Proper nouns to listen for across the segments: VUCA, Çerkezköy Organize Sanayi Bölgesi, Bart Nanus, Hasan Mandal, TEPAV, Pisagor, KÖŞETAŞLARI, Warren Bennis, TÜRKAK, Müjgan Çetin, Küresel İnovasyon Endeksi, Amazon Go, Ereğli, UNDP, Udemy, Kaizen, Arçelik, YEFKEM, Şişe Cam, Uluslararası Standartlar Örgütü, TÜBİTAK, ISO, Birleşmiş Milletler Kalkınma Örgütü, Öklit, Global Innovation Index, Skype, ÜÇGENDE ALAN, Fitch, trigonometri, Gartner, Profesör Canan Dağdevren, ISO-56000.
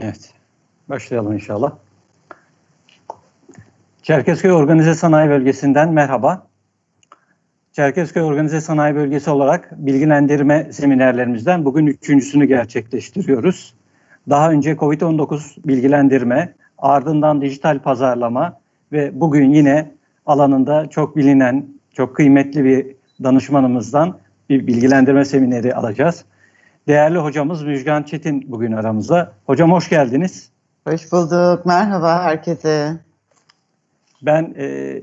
Evet, başlayalım inşallah. Çerkezköy Organize Sanayi Bölgesi'nden merhaba. Çerkezköy Organize Sanayi Bölgesi olarak bilgilendirme seminerlerimizden bugün üçüncüsünü gerçekleştiriyoruz. Daha önce COVID-19 bilgilendirme, ardından dijital pazarlama ve bugün yine alanında çok bilinen, çok kıymetli bir danışmanımızdan bir bilgilendirme semineri alacağız. Değerli hocamız Müjgan Çetin bugün aramızda. Hocam hoş geldiniz. Hoş bulduk. Merhaba herkese. Ben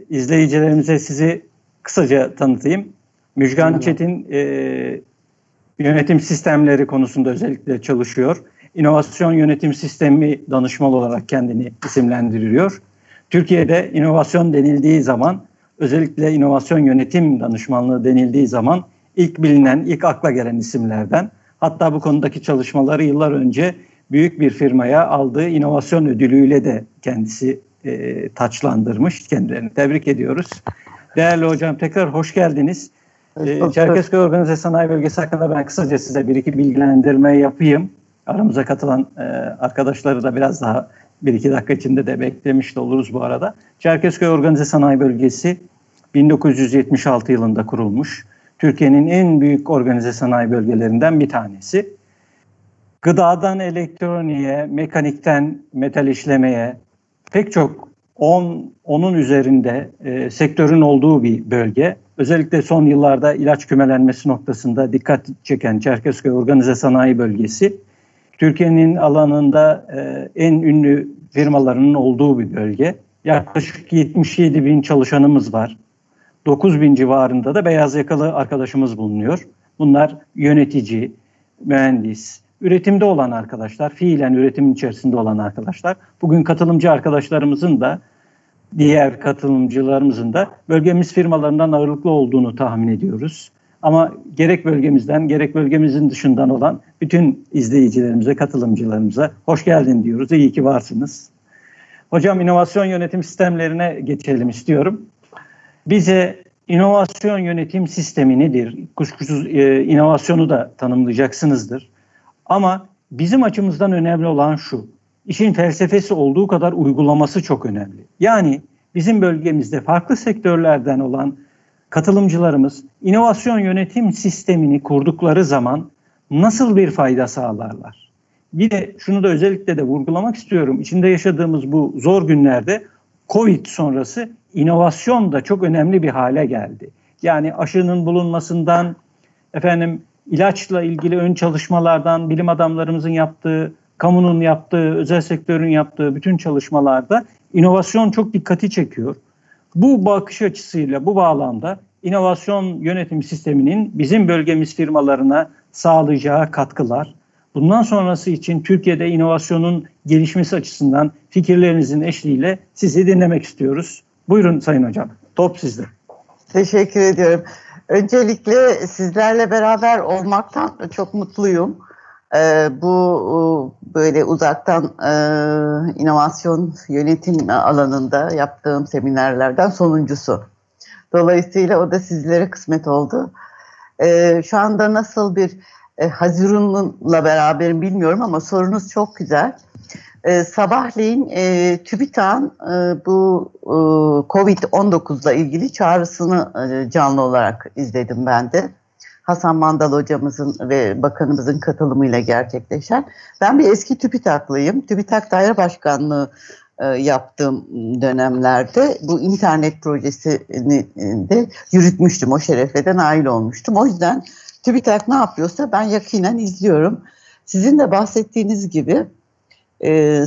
izleyicilerimize sizi kısaca tanıtayım. Müjgan Çetin yönetim sistemleri konusunda özellikle çalışıyor. İnovasyon yönetim sistemi danışmalı olarak kendini isimlendiriyor. Türkiye'de inovasyon denildiği zaman, özellikle inovasyon yönetim danışmanlığı denildiği zaman ilk bilinen, ilk akla gelen isimlerden. Hatta bu konudaki çalışmaları yıllar önce büyük bir firmaya aldığı inovasyon ödülüyle de kendisi taçlandırmış. Kendilerini tebrik ediyoruz. Değerli hocam tekrar hoş geldiniz. Çerkezköy Organize Sanayi Bölgesi hakkında ben kısaca size bir iki bilgilendirme yapayım. Aramıza katılan arkadaşları da biraz daha bir iki dakika içinde de beklemiş de oluruz bu arada. Çerkezköy Organize Sanayi Bölgesi 1976 yılında kurulmuş. Türkiye'nin en büyük organize sanayi bölgelerinden bir tanesi. Gıdadan elektroniğe, mekanikten metal işlemeye pek çok onun üzerinde sektörün olduğu bir bölge. Özellikle son yıllarda ilaç kümelenmesi noktasında dikkat çeken Çerkezköy Organize Sanayi Bölgesi, Türkiye'nin alanında en ünlü firmalarının olduğu bir bölge. Yaklaşık 77 bin çalışanımız var. 9 bin civarında da beyaz yakalı arkadaşımız bulunuyor. Bunlar yönetici, mühendis, üretimde olan arkadaşlar, fiilen üretimin içerisinde olan arkadaşlar. Bugün katılımcı arkadaşlarımızın da, diğer katılımcılarımızın da bölgemiz firmalarından ağırlıklı olduğunu tahmin ediyoruz. Ama gerek bölgemizden, gerek bölgemizin dışından olan bütün izleyicilerimize, katılımcılarımıza hoş geldin diyoruz. İyi ki varsınız. Hocam inovasyon yönetim sistemlerine geçelim istiyorum. Bize inovasyon yönetim sistemi nedir? Kuşkusuz inovasyonu da tanımlayacaksınızdır. Ama bizim açımızdan önemli olan şu, işin felsefesi olduğu kadar uygulaması çok önemli. Yani bizim bölgemizde farklı sektörlerden olan katılımcılarımız inovasyon yönetim sistemini kurdukları zaman nasıl bir fayda sağlarlar? Bir de şunu da özellikle de vurgulamak istiyorum. İçinde yaşadığımız bu zor günlerde COVID sonrası inovasyon da çok önemli bir hale geldi. Yani aşının bulunmasından, ilaçla ilgili ön çalışmalardan, bilim adamlarımızın yaptığı, kamunun yaptığı, özel sektörün yaptığı bütün çalışmalarda inovasyon çok dikkati çekiyor. Bu bakış açısıyla, bu bağlamda inovasyon yönetim sisteminin bizim bölgemiz firmalarına sağlayacağı katkılar, bundan sonrası için Türkiye'de inovasyonun gelişmesi açısından fikirlerinizin eşliğiyle sizi dinlemek istiyoruz. Buyurun Sayın Hocam, top sizde. Teşekkür ediyorum. Öncelikle sizlerle beraber olmaktan çok mutluyum. Bu böyle uzaktan inovasyon yönetim alanında yaptığım seminerlerden sonuncusu. Dolayısıyla o da sizlere kısmet oldu. Şu anda nasıl bir Haziran'la beraberim bilmiyorum ama sorunuz çok güzel. Sabahleyin TÜBİTAK'ın bu COVID-19'la ilgili çağrısını canlı olarak izledim ben de. Hasan Mandal hocamızın ve bakanımızın katılımıyla gerçekleşen. Ben bir eski TÜBİTAK'lıyım. TÜBİTAK Daire Başkanlığı yaptığım dönemlerde bu internet projesini de yürütmüştüm. O şerefle de nail olmuştum. O yüzden TÜBİTAK ne yapıyorsa ben yakinen izliyorum. Sizin de bahsettiğiniz gibi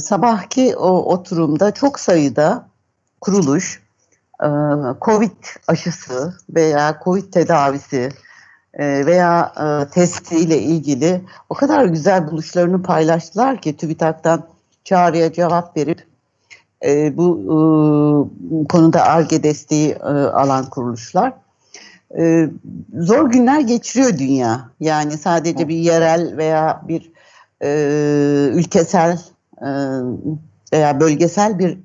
sabahki o oturumda çok sayıda kuruluş, COVID aşısı veya COVID tedavisi veya testiyle ilgili o kadar güzel buluşlarını paylaştılar ki TÜBİTAK'tan çağrıya cevap verip bu konuda ARGE desteği alan kuruluşlar. Zor günler geçiriyor dünya. Yani sadece bir yerel veya bir ülkesel veya bölgesel bir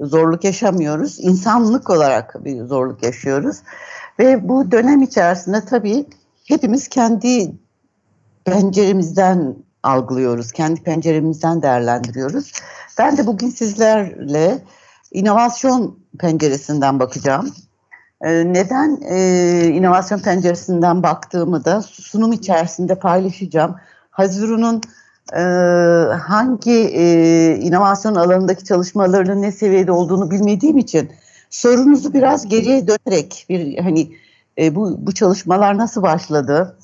zorluk yaşamıyoruz. İnsanlık olarak bir zorluk yaşıyoruz. Ve bu dönem içerisinde tabii hepimiz kendi penceremizden algılıyoruz. Kendi penceremizden değerlendiriyoruz. Ben de bugün sizlerle inovasyon penceresinden bakacağım. Neden inovasyon penceresinden baktığımı da sunum içerisinde paylaşacağım. Haziru'nun hangi inovasyon alanındaki çalışmalarının ne seviyede olduğunu bilmediğim için sorunuzu biraz geriye dönerek bir hani bu çalışmalar nasıl başladı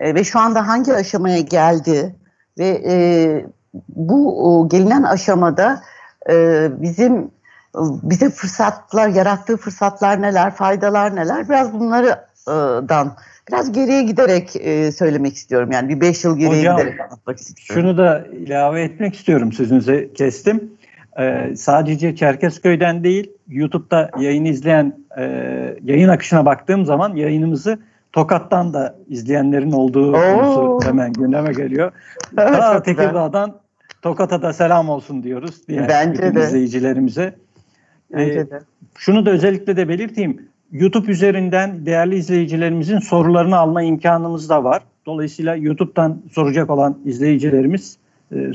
ve şu anda hangi aşamaya geldi ve bu gelinen aşamada bize fırsatlar, yarattığı fırsatlar neler, faydalar neler, biraz bunlardan biraz geriye giderek söylemek istiyorum. Yani bir 5 yıl geriye hocam, giderek anlatmak istiyorum. Şunu da ilave etmek istiyorum, sözünüze kestim. Sadece Çerkezköy'den değil, YouTube'da yayını izleyen, yayın akışına baktığım zaman yayınımızı Tokat'tan da izleyenlerin olduğu konusu hemen gündeme geliyor. Daha Tekirdağ'dan Tokat'a da selam olsun diyoruz diğer izleyicilerimize. Şunu da özellikle de belirteyim. YouTube üzerinden değerli izleyicilerimizin sorularını alma imkanımız da var. Dolayısıyla YouTube'dan soracak olan izleyicilerimiz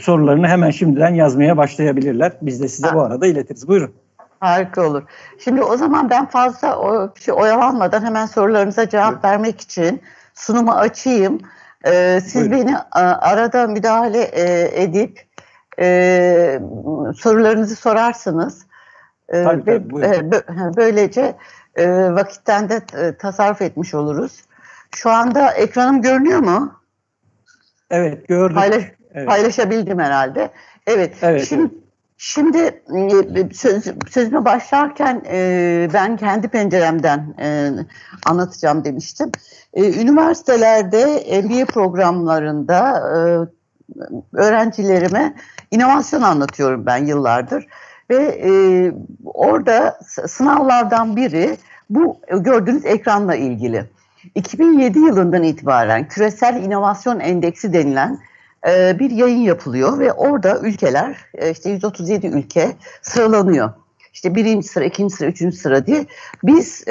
sorularını hemen şimdiden yazmaya başlayabilirler. Biz de size bu arada iletiriz. Buyurun. Harika olur. Şimdi o zaman ben fazla oyalanmadan hemen sorularınıza cevap vermek için sunumu açayım. Siz beni arada müdahale edip sorularınızı sorarsınız. Tabii, böylece vakitten de tasarruf etmiş oluruz. Şu anda ekranım görünüyor mu? Evet, gördüm. Paylaşabildim herhalde. Evet. Şimdi sözüme başlarken ben kendi penceremden anlatacağım demiştim. Üniversitelerde MBA programlarında öğrencilerime inovasyon anlatıyorum ben yıllardır. Ve orada sınavlardan biri bu gördüğünüz ekranla ilgili. 2007 yılından itibaren Küresel İnovasyon Endeksi denilen bir yayın yapılıyor ve orada ülkeler, işte 137 ülke sıralanıyor. İşte 1. sıra, 2. sıra, 3. sıra diye. Biz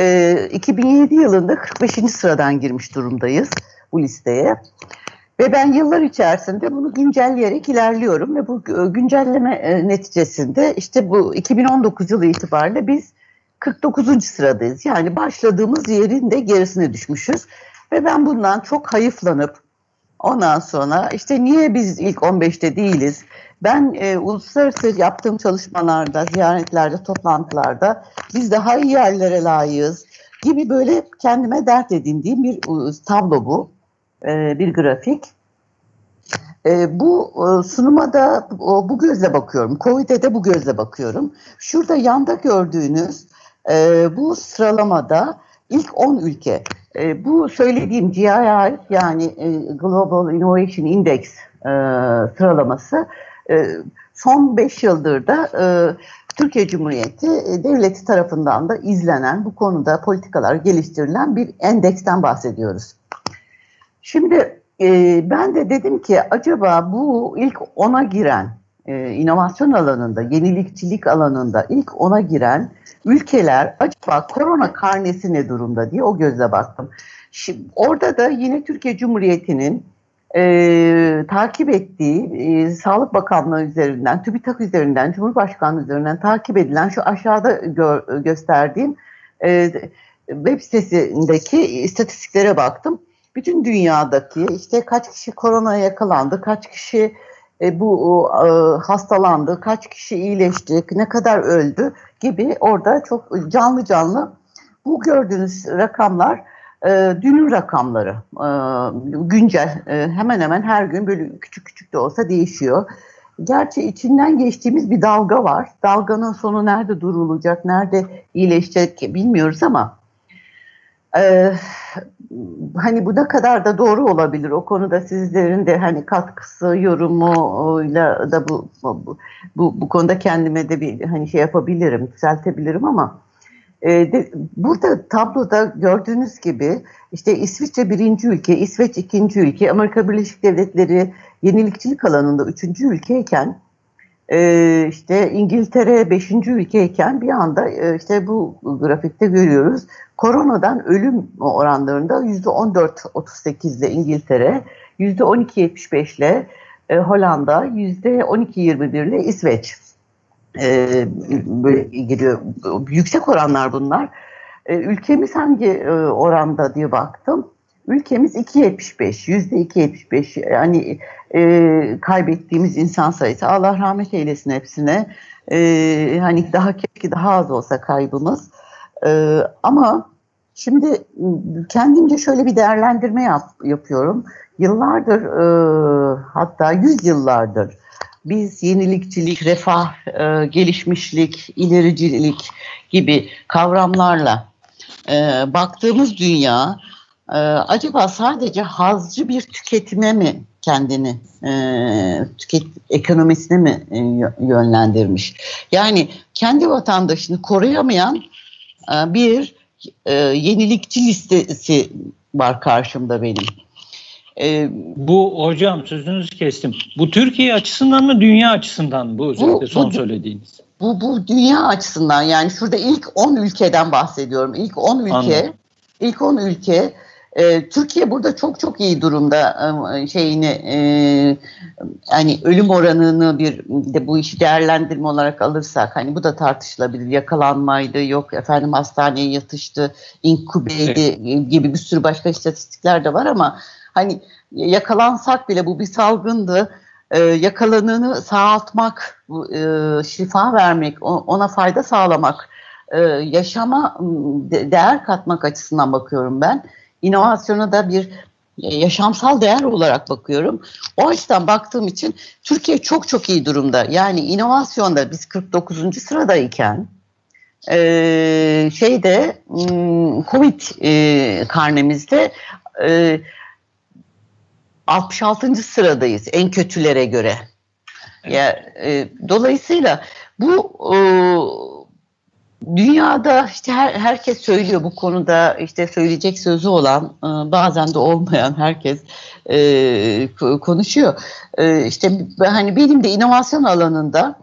2007 yılında 45. sıradan girmiş durumdayız bu listeye. Ve ben yıllar içerisinde bunu güncelleyerek ilerliyorum ve bu güncelleme neticesinde işte bu 2019 yılı itibariyle biz 49. sıradayız. Yani başladığımız yerin de gerisine düşmüşüz ve ben bundan çok hayıflanıp ondan sonra işte niye biz ilk 15'te değiliz? Ben uluslararası yaptığım çalışmalarda, ziyaretlerde, toplantılarda biz daha iyi yerlere layığız gibi böyle kendime dert edindiğim bir tablo bu. Bir grafik. Bu sunuma da bu gözle bakıyorum. Covid'e de bu gözle bakıyorum. Şurada yanda gördüğünüz bu sıralamada ilk 10 ülke. Bu söylediğim GII yani Global Innovation Index sıralaması son 5 yıldır da Türkiye Cumhuriyeti devleti tarafından da izlenen bu konuda politikalar geliştirilen bir endeksten bahsediyoruz. Şimdi ben de dedim ki acaba bu ilk 10'a giren inovasyon alanında, yenilikçilik alanında ilk 10'a giren ülkeler acaba korona karnesi ne durumda diye o gözle baktım. Şimdi orada da yine Türkiye Cumhuriyeti'nin takip ettiği Sağlık Bakanlığı üzerinden, TÜBİTAK üzerinden, Cumhurbaşkanlığı üzerinden takip edilen şu aşağıda gösterdiğim web sitesindeki istatistiklere baktım. Bütün dünyadaki işte kaç kişi koronaya yakalandı, kaç kişi bu hastalandı, kaç kişi iyileşti, ne kadar öldü gibi orada çok canlı canlı bu gördüğünüz rakamlar dünün rakamları güncel hemen hemen her gün böyle küçük küçük de olsa değişiyor. Gerçi içinden geçtiğimiz bir dalga var. Dalganın sonu nerede durulacak, nerede iyileşecek bilmiyoruz ama hani bu ne kadar da doğru olabilir o konuda sizlerin de hani katkısı yorumuyla da bu konuda kendime de bir hani şey yapabilirim, düzeltebilirim ama burada tabloda gördüğünüz gibi işte İsviçre 1. ülke, İsveç 2. ülke, Amerika Birleşik Devletleri yenilikçilik alanında 3. ülkeyken işte İngiltere 5. ülkeyken bir anda işte bu grafikte görüyoruz. Koronadan ölüm oranlarında %14-38 ile İngiltere, %12-75 ile Hollanda, %12-21 ile İsveç böyle gidiyor. Yüksek oranlar bunlar. Ülkemiz hangi oranda diye baktım. Ülkemiz %2,75. Yani kaybettiğimiz insan sayısı, Allah rahmet eylesin hepsine. Hani daha keşke daha az olsa kaybımız. Ama şimdi kendimce şöyle bir değerlendirme yapıyorum. Yıllardır, hatta yüzyıllardır biz yenilikçilik, refah, gelişmişlik, ilericilik gibi kavramlarla baktığımız dünya acaba sadece hazcı bir tüketime mi kendini, ekonomisine mi yönlendirmiş? Yani kendi vatandaşını koruyamayan bir yenilikçi listesi var karşımda benim. Bu hocam, sözünüzü kestim. Bu Türkiye açısından mı, dünya açısından mı bu özellikle son söylediğiniz? Bu dünya açısından, yani şurada ilk 10 ülkeden bahsediyorum. İlk 10 ülke, anladım. İlk 10 ülke. Türkiye burada çok çok iyi durumda, hani ölüm oranını bir de bu işi değerlendirme olarak alırsak, hani bu da tartışılabilir, yakalanmaydı, yok efendim hastaneye yatıştı, inkübeydi, evet, gibi bir sürü başka istatistikler de var ama hani yakalansak bile bu bir salgındı, yakalananı sağaltmak, şifa vermek, ona fayda sağlamak, yaşama değer katmak açısından bakıyorum ben. İnovasyona da bir yaşamsal değer olarak bakıyorum. O açıdan baktığım için Türkiye çok çok iyi durumda. Yani inovasyonda biz 49. sıradayken Covid karnemizde 66. sıradayız en kötülere göre. Evet. Dolayısıyla bu dünyada işte herkes söylüyor bu konuda, işte söyleyecek sözü olan, bazen de olmayan herkes konuşuyor. İşte hani benim de inovasyon alanında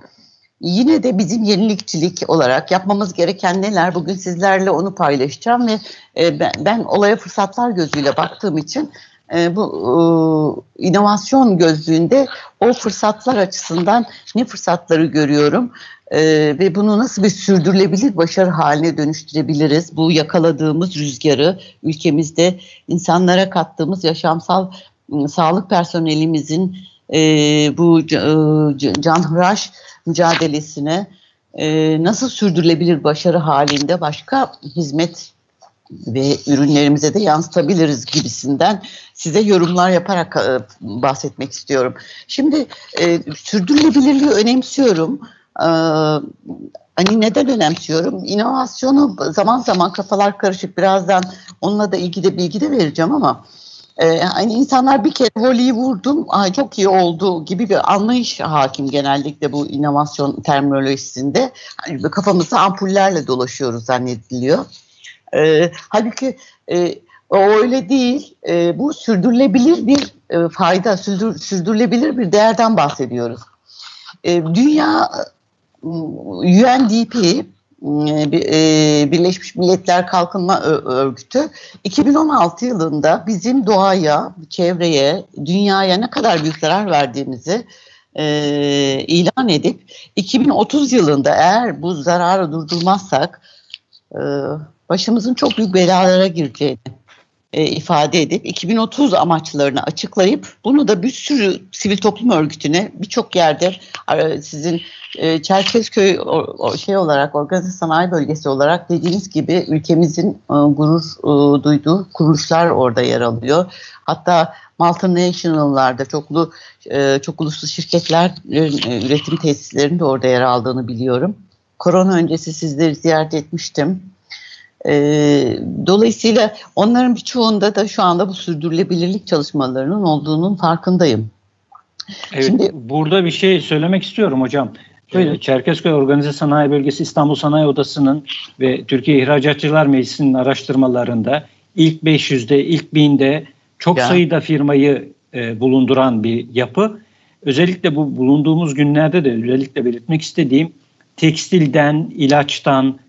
yine de bizim yenilikçilik olarak yapmamız gereken neler, bugün sizlerle onu paylaşacağım ve ben olaya fırsatlar gözüyle baktığım için bu inovasyon gözlüğünde o fırsatlar açısından ne fırsatları görüyorum ve bunu nasıl bir sürdürülebilir başarı haline dönüştürebiliriz? Bu yakaladığımız rüzgarı ülkemizde insanlara kattığımız yaşamsal sağlık personelimizin bu canhıraş mücadelesine nasıl sürdürülebilir başarı halinde başka hizmet ve ürünlerimize de yansıtabiliriz gibisinden size yorumlar yaparak bahsetmek istiyorum. Şimdi sürdürülebilirliği önemsiyorum. Hani neden önemsiyorum? İnovasyonu zaman zaman kafalar karışık, birazdan onunla da ilgili bilgi de vereceğim ama hani insanlar bir kere voleyi vurdum, ay çok iyi oldu gibi bir anlayış hakim genellikle bu inovasyon terminolojisinde. Hani kafamızda ampullerle dolaşıyoruz zannediliyor. Halbuki o öyle değil. Bu sürdürülebilir bir fayda, sürdürülebilir bir değerden bahsediyoruz. Dünya, UNDP, Birleşmiş Milletler Kalkınma Örgütü 2016 yılında bizim doğaya, çevreye, dünyaya ne kadar büyük zarar verdiğimizi ilan edip 2030 yılında eğer bu zararı durdurmazsak başımızın çok büyük belalara gireceğini ifade edip 2030 amaçlarını açıklayıp bunu da bir sürü sivil toplum örgütüne birçok yerde, sizin Çerkezköy olarak Organize Sanayi Bölgesi olarak dediğiniz gibi ülkemizin gurur duyduğu kuruluşlar orada yer alıyor. Hatta multinational'larda, çok uluslu şirketlerin üretim tesislerinin de orada yer aldığını biliyorum. Korona öncesi sizleri ziyaret etmiştim. Dolayısıyla onların birçoğunda da şu anda bu sürdürülebilirlik çalışmalarının olduğunun farkındayım. Evet, şimdi burada bir şey söylemek istiyorum hocam. Evet. Çerkezköy Organize Sanayi Bölgesi İstanbul Sanayi Odası'nın ve Türkiye İhracatçılar Meclisi'nin araştırmalarında ilk 500'de, ilk 1000'de çok sayıda firmayı bulunduran bir yapı. Özellikle bu bulunduğumuz günlerde de özellikle belirtmek istediğim tekstilden, ilaçtan,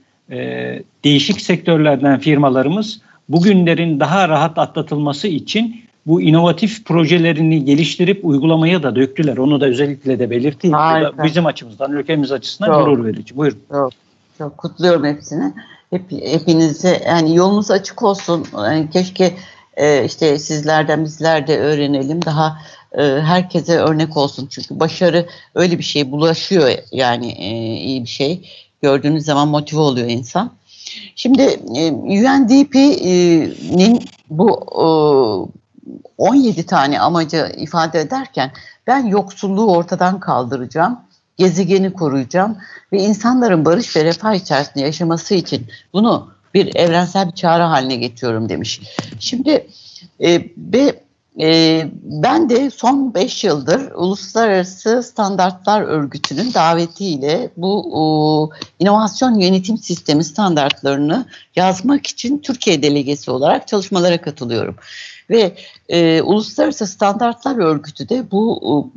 değişik sektörlerden firmalarımız bugünlerin daha rahat atlatılması için bu inovatif projelerini geliştirip uygulamaya da döktüler. Onu da özellikle de belirteyim. Bizim açımızdan, ülkemiz açısından gurur verici. Buyurun. Çok, çok kutluyorum hepsini. Hepinize yani yolunuz açık olsun. Yani keşke işte sizlerden bizler de öğrenelim. Daha herkese örnek olsun. Çünkü başarı öyle bir şey, bulaşıyor yani, iyi bir şey. Gördüğünüz zaman motive oluyor insan. Şimdi UNDP'nin bu 17 tane amacı ifade ederken ben yoksulluğu ortadan kaldıracağım, gezegeni koruyacağım ve insanların barış ve refah içerisinde yaşaması için bunu bir evrensel bir çağrı haline getiriyorum demiş. Şimdi ben de son 5 yıldır Uluslararası Standartlar Örgütü'nün davetiyle bu inovasyon yönetim sistemi standartlarını yazmak için Türkiye delegesi olarak çalışmalara katılıyorum. Ve Uluslararası Standartlar Örgütü de bu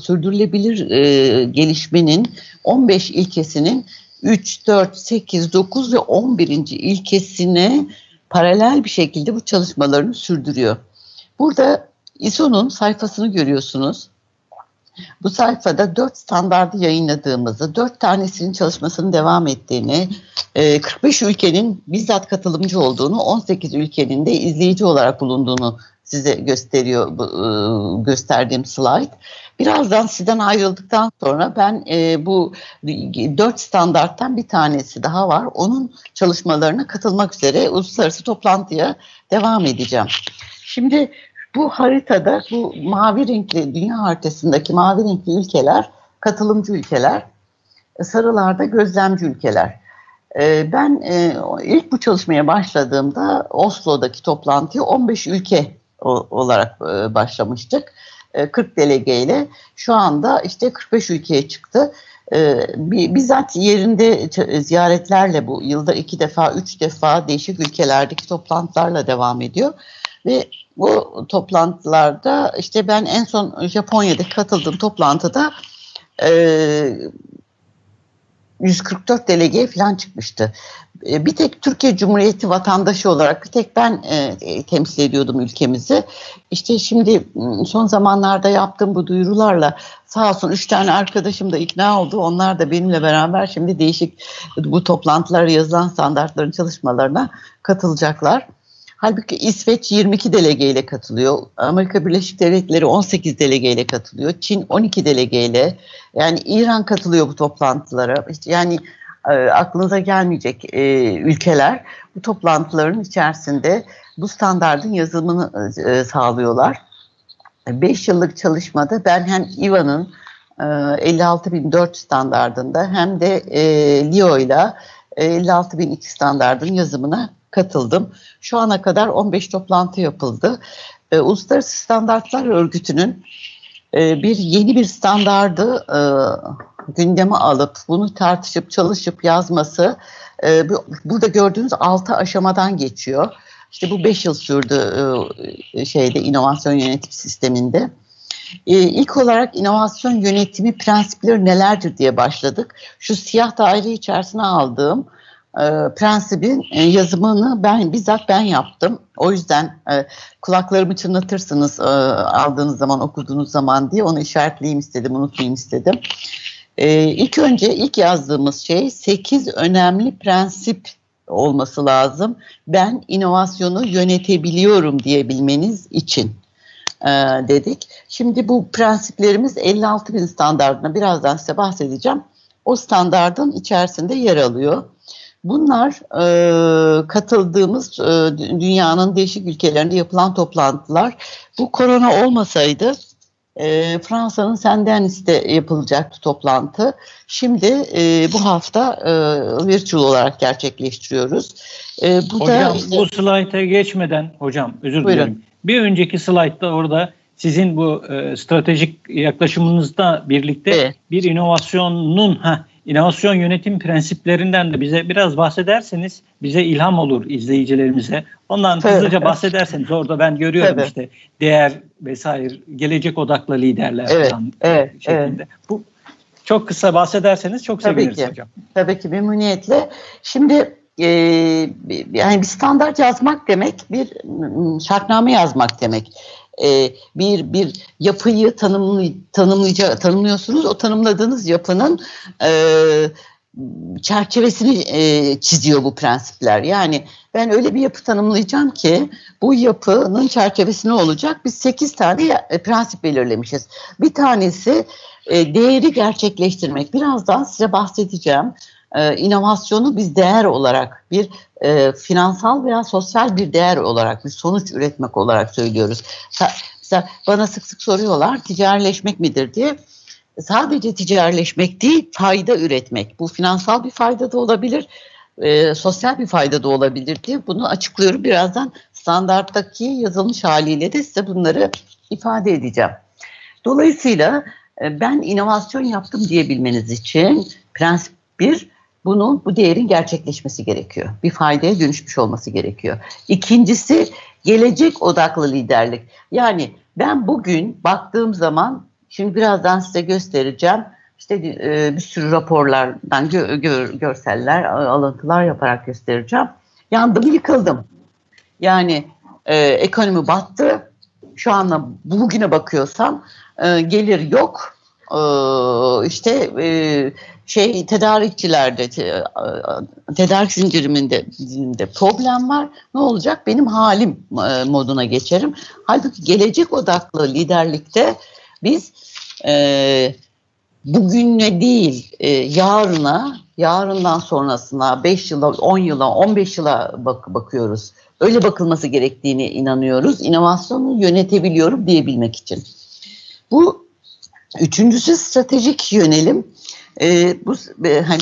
sürdürülebilir gelişmenin 15 ilkesinin 3, 4, 8, 9 ve 11. ilkesine paralel bir şekilde bu çalışmalarını sürdürüyor. Burada ISO'nun sayfasını görüyorsunuz. Bu sayfada 4 standardı yayınladığımızı, 4 tanesinin çalışmasının devam ettiğini, 45 ülkenin bizzat katılımcı olduğunu, 18 ülkenin de izleyici olarak bulunduğunu size gösteriyor gösterdiğim slide. Birazdan sizden ayrıldıktan sonra ben bu 4 standarttan bir tanesi daha var. Onun çalışmalarına katılmak üzere uluslararası toplantıya devam edeceğim. Şimdi bu haritada bu mavi renkli, dünya haritasındaki mavi renkli ülkeler katılımcı ülkeler, sarılarda gözlemci ülkeler. Ben ilk bu çalışmaya başladığımda Oslo'daki toplantıya 15 ülke olarak başlamıştık. 40 delegeyle şu anda işte 45 ülkeye çıktı. Bizzat yerinde ziyaretlerle bu yılda 2 defa 3 defa değişik ülkelerdeki toplantılarla devam ediyor. Ve bu toplantılarda işte ben en son Japonya'da katıldığım toplantıda 144 delegeye falan çıkmıştı. Bir tek Türkiye Cumhuriyeti vatandaşı olarak bir tek ben temsil ediyordum ülkemizi. İşte şimdi son zamanlarda yaptığım bu duyurularla sağ olsun 3 tane arkadaşım da ikna oldu. Onlar da benimle beraber şimdi değişik bu toplantılara yazılan standartların çalışmalarına katılacaklar. Halbuki İsveç 22 delegeyle katılıyor, Amerika Birleşik Devletleri 18 delegeyle katılıyor, Çin 12 delegeyle, yani İran katılıyor bu toplantılara. Yani aklınıza gelmeyecek ülkeler bu toplantıların içerisinde bu standardın yazımını sağlıyorlar. 5 yıllık çalışmada ben hem IVA'nın 56.004 standardında hem de LEO'yla 56.002 standardın yazımına katıldım. Şu ana kadar 15 toplantı yapıldı. Uluslararası Standartlar Örgütü'nün yeni bir standardı gündeme alıp bunu tartışıp çalışıp yazması burada gördüğünüz 6 aşamadan geçiyor. İşte bu 5 yıl sürdü inovasyon yönetim sisteminde. İlk olarak inovasyon yönetimi prensipleri nelerdir diye başladık. Şu siyah daire içerisine aldığım prensibin yazımını bizzat ben yaptım. O yüzden kulaklarımı çınlatırsınız aldığınız zaman, okuduğunuz zaman diye onu işaretleyeyim istedim, unutmayayım istedim. İlk yazdığımız şey 8 önemli prensip olması lazım. Ben inovasyonu yönetebiliyorum diyebilmeniz için dedik. Şimdi bu prensiplerimiz 56.000 standartına birazdan size bahsedeceğim. O standardın içerisinde yer alıyor. Bunlar katıldığımız dünyanın değişik ülkelerinde yapılan toplantılar. Bu korona olmasaydı Fransa'nın Sendeniz'de yapılacaktı toplantı. Şimdi bu hafta virtual olarak gerçekleştiriyoruz. Bu slayta geçmeden hocam özür dilerim. Bir önceki slaytta orada sizin bu stratejik yaklaşımınızda birlikte bir inovasyonun... İnovasyon yönetim prensiplerinden de bize biraz bahsederseniz bize ilham olur izleyicilerimize. Ondan hızlıca bahsederseniz orada ben görüyorum işte değer vesaire, gelecek odaklı liderler falan şeklinde. Bu çok kısa bahsederseniz çok seviniriz hocam. Tabii ki memnuniyetle. Şimdi yani bir standart yazmak demek bir şartname yazmak demek. bir yapıyı tanımlıyorsunuz. O tanımladığınız yapının çerçevesini çiziyor bu prensipler. Yani ben öyle bir yapı tanımlayacağım ki bu yapının çerçevesi ne olacak? Biz 8 tane prensip belirlemişiz. Bir tanesi değeri gerçekleştirmek. Birazdan size bahsedeceğim. İnovasyonu biz değer olarak, bir finansal veya sosyal bir değer olarak, bir sonuç üretmek olarak söylüyoruz. Mesela bana sık sık soruyorlar, ticaretleşmek midir diye. Sadece ticaretleşmek değil, fayda üretmek. Bu finansal bir fayda da olabilir, sosyal bir fayda da olabilir diye bunu açıklıyorum. Birazdan standarttaki yazılmış haliyle de size bunları ifade edeceğim. Dolayısıyla ben inovasyon yaptım diyebilmeniz için prensip bir, bu değerin gerçekleşmesi gerekiyor. Bir faydaya dönüşmüş olması gerekiyor. İkincisi, gelecek odaklı liderlik. Yani ben bugün baktığım zaman, şimdi birazdan size göstereceğim, İşte bir sürü raporlardan görseller, alıntılar yaparak göstereceğim. Yandım, yıkıldım. Yani ekonomi battı. Şu anda bugüne bakıyorsam gelir yok. Tedarikçilerde, tedarik zincirinde problem var. Ne olacak? Benim halim moduna geçerim. Halbuki gelecek odaklı liderlikte biz bugüne değil, yarına, yarından sonrasına, 5 yıla, 10 yıla, 15 yıla bakıyoruz. Öyle bakılması gerektiğine inanıyoruz. İnovasyonu yönetebiliyorum diyebilmek için. Bu üçüncüsü stratejik yönelim.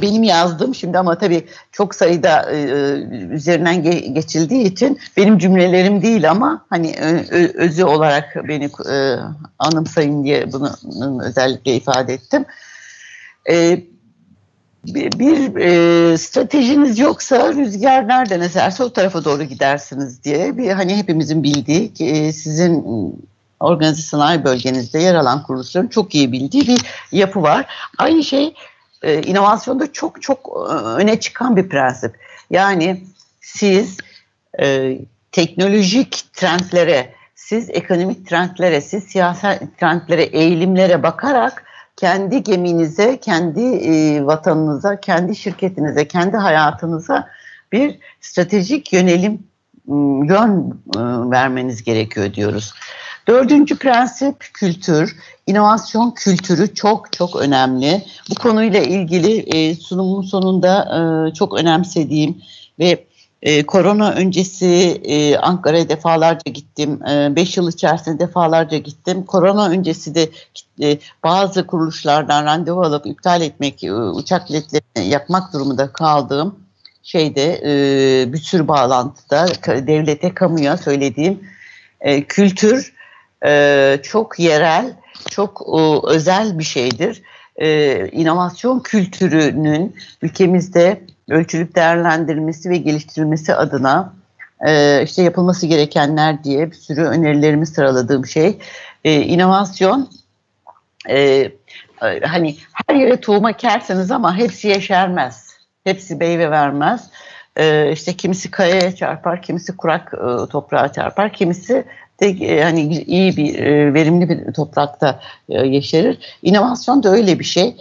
Benim yazdığım şimdi, ama tabii çok sayıda üzerinden geçildiği için benim cümlelerim değil, ama hani özü olarak beni anımsayın diye bunu özellikle ifade ettim. Bir stratejiniz yoksa rüzgar nereden eserse o tarafa doğru gidersiniz diye hani hepimizin bildiği, sizin organize sanayi bölgenizde yer alan kuruluşların çok iyi bildiği bir yapı var. Aynı şey inovasyonda çok çok öne çıkan bir prensip. Yani siz teknolojik trendlere, siz ekonomik trendlere, siz siyasal trendlere, eğilimlere bakarak kendi geminize, kendi vatanınıza, kendi şirketinize, kendi hayatınıza bir stratejik yön vermeniz gerekiyor diyoruz. Dördüncü prensip kültür. İnovasyon kültürü çok çok önemli. Bu konuyla ilgili sunumun sonunda çok önemsediğim ve korona öncesi Ankara'ya defalarca gittim. 5 yıl içerisinde defalarca gittim. Korona öncesi de bazı kuruluşlardan randevu alıp iptal etmek, uçak biletlerini yapmak durumunda kaldığım şeyde, bir sürü bağlantıda devlete, kamuya söylediğim kültür çok yerel, çok özel bir şeydir. İnovasyon kültürünün ülkemizde ölçülüp değerlendirilmesi ve geliştirilmesi adına yapılması gerekenler diye bir sürü önerilerimi sıraladığım şey. İnovasyon hani her yere tohum ekerseniz ama hepsi yeşermez, hepsi meyve vermez. Kimisi kayaya çarpar, kimisi kurak toprağa çarpar, kimisi de hani iyi bir, verimli bir toprakta yeşerir. İnovasyon da öyle bir şey.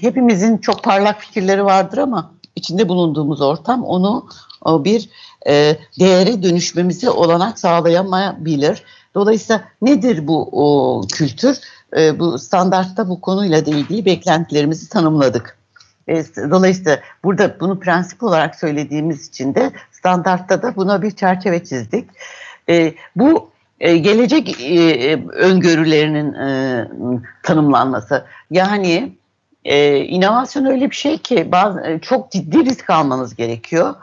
Hepimizin çok parlak fikirleri vardır ama içinde bulunduğumuz ortam onu bir değere dönüşmemize olanak sağlayamayabilir. Dolayısıyla nedir bu kültür? Bu standartta bu konuyla da ilgili beklentilerimizi tanımladık. Dolayısıyla burada bunu prensip olarak söylediğimiz için de standartta da buna bir çerçeve çizdik. Bu gelecek öngörülerinin tanımlanması. Yani inovasyon öyle bir şey ki çok ciddi risk almanız gerekiyor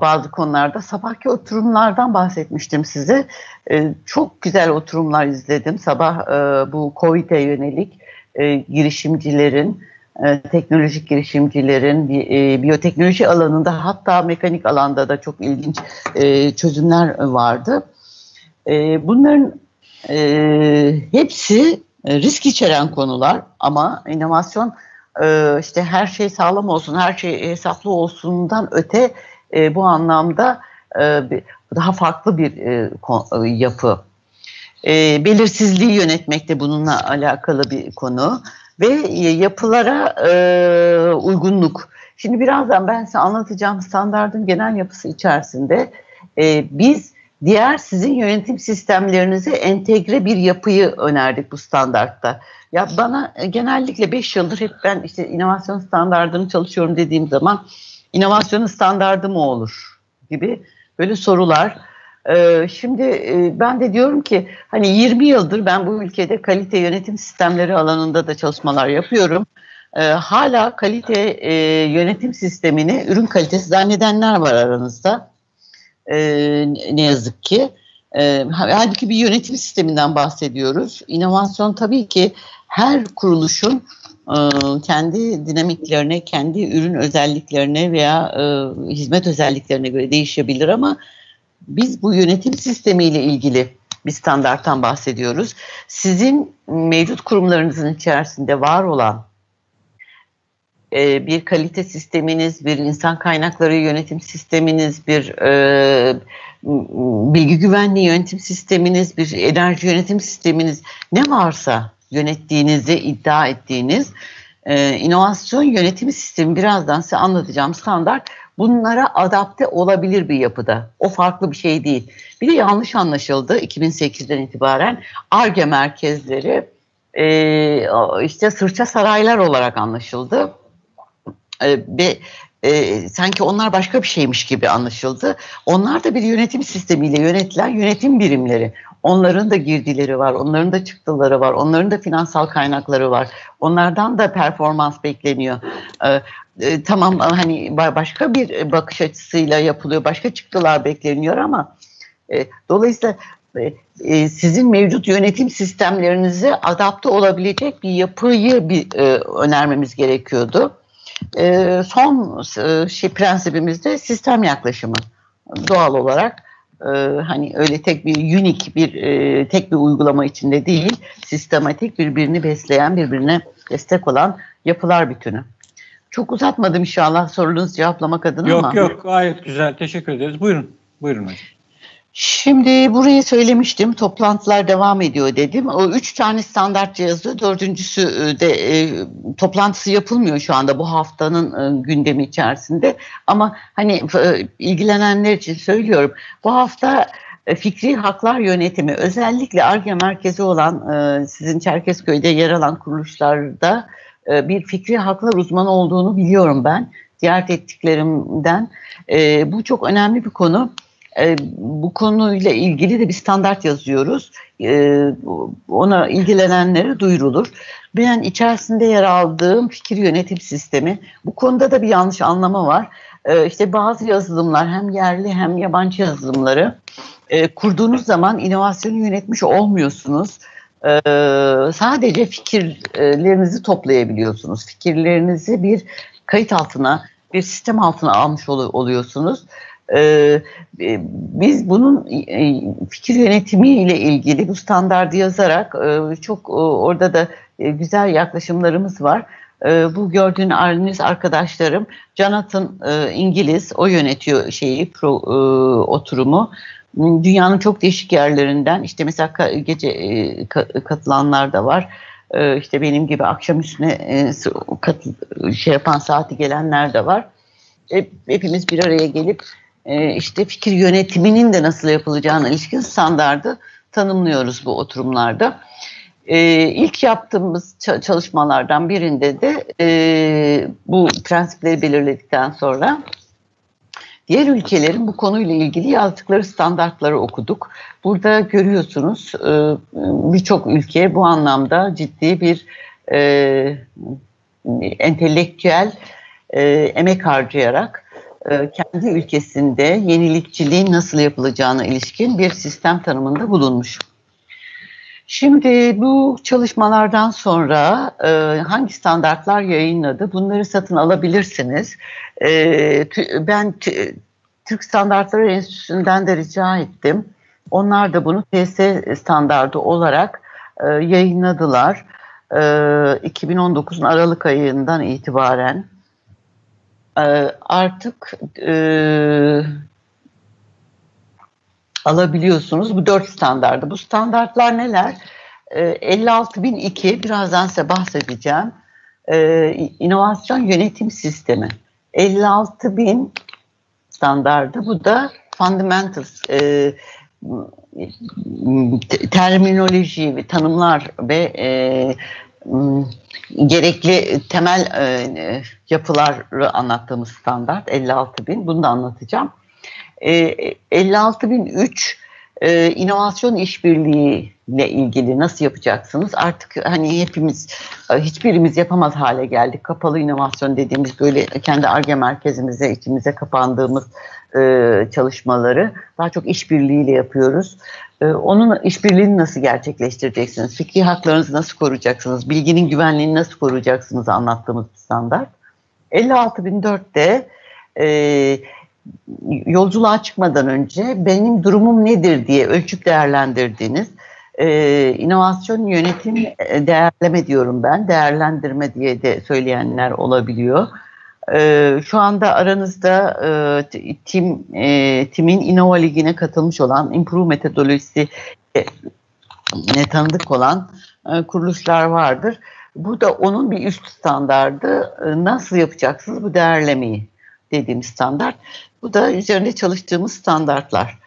bazı konularda. Sabahki oturumlardan bahsetmiştim size. Çok güzel oturumlar izledim. Sabah bu COVID'e yönelik girişimcilerin, teknolojik girişimcilerin, biyoteknoloji alanında, hatta mekanik alanda da çok ilginç çözümler vardı. Bunların hepsi risk içeren konular ama inovasyon her şey sağlam olsun, her şey hesaplı olsundan öte bu anlamda daha farklı bir yapı. Belirsizliği yönetmek de bununla alakalı bir konu ve yapılara uygunluk. Şimdi birazdan ben size anlatacağım standardın genel yapısı içerisinde biz diğer sizin yönetim sistemlerinize entegre bir yapıyı önerdik bu standartta. Ya bana genellikle 5 yıldır hep ben işte inovasyon standardını çalışıyorum dediğim zaman inovasyonun standardı mı olur gibi böyle sorular. Şimdi ben de diyorum ki hani 20 yıldır ben bu ülkede kalite yönetim sistemleri alanında da çalışmalar yapıyorum. Hala kalite yönetim sistemini ürün kalitesi zannedenler var aranızda. Ne yazık ki. Halbuki bir yönetim sisteminden bahsediyoruz. İnovasyon tabii ki her kuruluşun kendi dinamiklerine, kendi ürün özelliklerine veya hizmet özelliklerine göre değişebilir ama biz bu yönetim sistemiyle ilgili bir standarttan bahsediyoruz. Sizin mevcut kurumlarınızın içerisinde var olan bir kalite sisteminiz, bir insan kaynakları yönetim sisteminiz, bir bilgi güvenliği yönetim sisteminiz, bir enerji yönetim sisteminiz, ne varsa yönettiğinizi iddia ettiğiniz inovasyon yönetimi sistemi, birazdan size anlatacağım standart, bunlara adapte olabilir bir yapıda. O farklı bir şey değil. Bir de yanlış anlaşıldı 2008'den itibaren ARGE merkezleri işte sırça saraylar olarak anlaşıldı. Sanki onlar başka bir şeymiş gibi anlaşıldı. Onlar da bir yönetim sistemiyle yönetilen yönetim birimleri. Onların da girdileri var, onların da çıktıları var, onların da finansal kaynakları var. Onlardan da performans bekleniyor. Tamam hani başka bir bakış açısıyla yapılıyor, başka çıktılar bekleniyor ama dolayısıyla sizin mevcut yönetim sistemlerinize adapte olabilecek bir yapıyı önermemiz gerekiyordu. Son prensibimiz de sistem yaklaşımı. Doğal olarak hani öyle tek bir unik tek bir uygulama içinde değil, sistematik, birbirini besleyen, birbirine destek olan yapılar bütünü. Çok uzatmadım inşallah sorularınızı cevaplamak adına. Yok gayet güzel, teşekkür ederiz. Buyurun hocam. Şimdi burayı söylemiştim, toplantılar devam ediyor dedim. O 3 tane standart yazıyor, 4.'sü de toplantısı yapılmıyor şu anda bu haftanın gündemi içerisinde. Ama hani ilgilenenler için söylüyorum, bu hafta fikri haklar yönetimi, özellikle ARGE merkezi olan sizin Çerkezköy'de yer alan kuruluşlarda bir fikri haklar uzmanı olduğunu biliyorum ben, ziyaret ettiklerimden. Bu çok önemli bir konu. Bu konuyla ilgili de bir standart yazıyoruz. Ona ilgilenenlere duyurulur. Ben içerisinde yer aldığım fikir yönetim sistemi, bu konuda da bir yanlış anlama var. İşte bazı yazılımlar, hem yerli hem yabancı yazılımları kurduğunuz zaman inovasyonu yönetmiş olmuyorsunuz. Sadece fikirlerinizi toplayabiliyorsunuz. Fikirlerinizi bir kayıt altına, bir sistem altına almış oluyorsunuz. Biz bunun fikir yönetimi ile ilgili bu standardı yazarak çok orada da güzel yaklaşımlarımız var. Bu gördüğünüz arkadaşlarım, Jonathan İngiliz, o yönetiyor oturumu. Dünyanın çok değişik yerlerinden, işte mesela gece katılanlar da var. İşte benim gibi akşam üstüne yapan saati gelenler de var. Hepimiz bir araya gelip işte fikir yönetiminin de nasıl yapılacağına ilişkin standardı tanımlıyoruz bu oturumlarda. İlk yaptığımız çalışmalardan birinde de bu prensipleri belirledikten sonra diğer ülkelerin bu konuyla ilgili yazdıkları standartları okuduk. Burada görüyorsunuz birçok ülke bu anlamda ciddi bir entelektüel emek harcayarak kendi ülkesinde yenilikçiliğin nasıl yapılacağına ilişkin bir sistem tanımında bulunmuş. Şimdi bu çalışmalardan sonra hangi standartlar yayınladı? Bunları satın alabilirsiniz. Ben Türk Standartları Enstitüsü'nden de rica ettim. Onlar da bunu TS standardı olarak yayınladılar. 2019'un Aralık ayından itibaren. Artık alabiliyorsunuz. Bu 4 standardı. Bu standartlar neler? 56.002, birazdan size bahsedeceğim. İnovasyon yönetim sistemi. 56.000 standardı. Bu da fundamentals, terminoloji ve tanımlar ve gerekli temel yapıları anlattığımız standart 56.000. Bunu da anlatacağım. 56.003 inovasyon işbirliği ile ilgili nasıl yapacaksınız? Artık hani hepimiz, hiçbirimiz yapamaz hale geldik. Kapalı inovasyon dediğimiz, böyle kendi ARGE merkezimize, içimize kapandığımız çalışmaları daha çok işbirliğiyle yapıyoruz. Onun işbirliğini nasıl gerçekleştireceksiniz? Fikri haklarınızı nasıl koruyacaksınız? Bilginin güvenliğini nasıl koruyacaksınız? Anlattığımız bir standart. 56.004'te yolculuğa çıkmadan önce benim durumum nedir diye ölçüp değerlendirdiğiniz inovasyon yönetim değerleme diyorum ben. Değerlendirme diye de söyleyenler olabiliyor. Şu anda aranızda timin Innova Ligi'ne katılmış olan, Improve metodolojisi ne tanıdık olan kuruluşlar vardır. Bu da onun bir üst standardı. Nasıl yapacaksınız bu değerlemeyi dediğim standart. Bu da üzerinde çalıştığımız standartlar.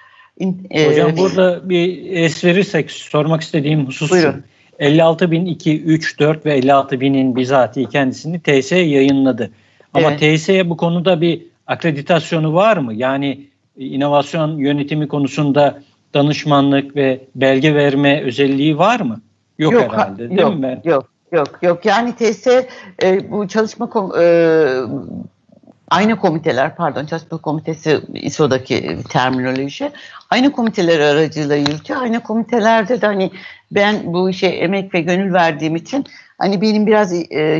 Hocam burada bir es verirsek sormak istediğim husus. Buyurun. 56.002, 3, 4 ve 56.000'in bizatihi kendisini TS yayınladı. Ama evet, TS'ye bu konuda bir akreditasyonu var mı? Yani inovasyon yönetimi konusunda danışmanlık ve belge verme özelliği var mı? Yok herhalde, değil yok, mi? Yok. Yani TS bu çalışma aynı komiteler, pardon, çalışma komitesi ISO'daki terminoloji, aynı komiteler aracılığıyla yürütüyor. Aynı komitelerde de hani ben bu işe emek ve gönül verdiğim için hani benim biraz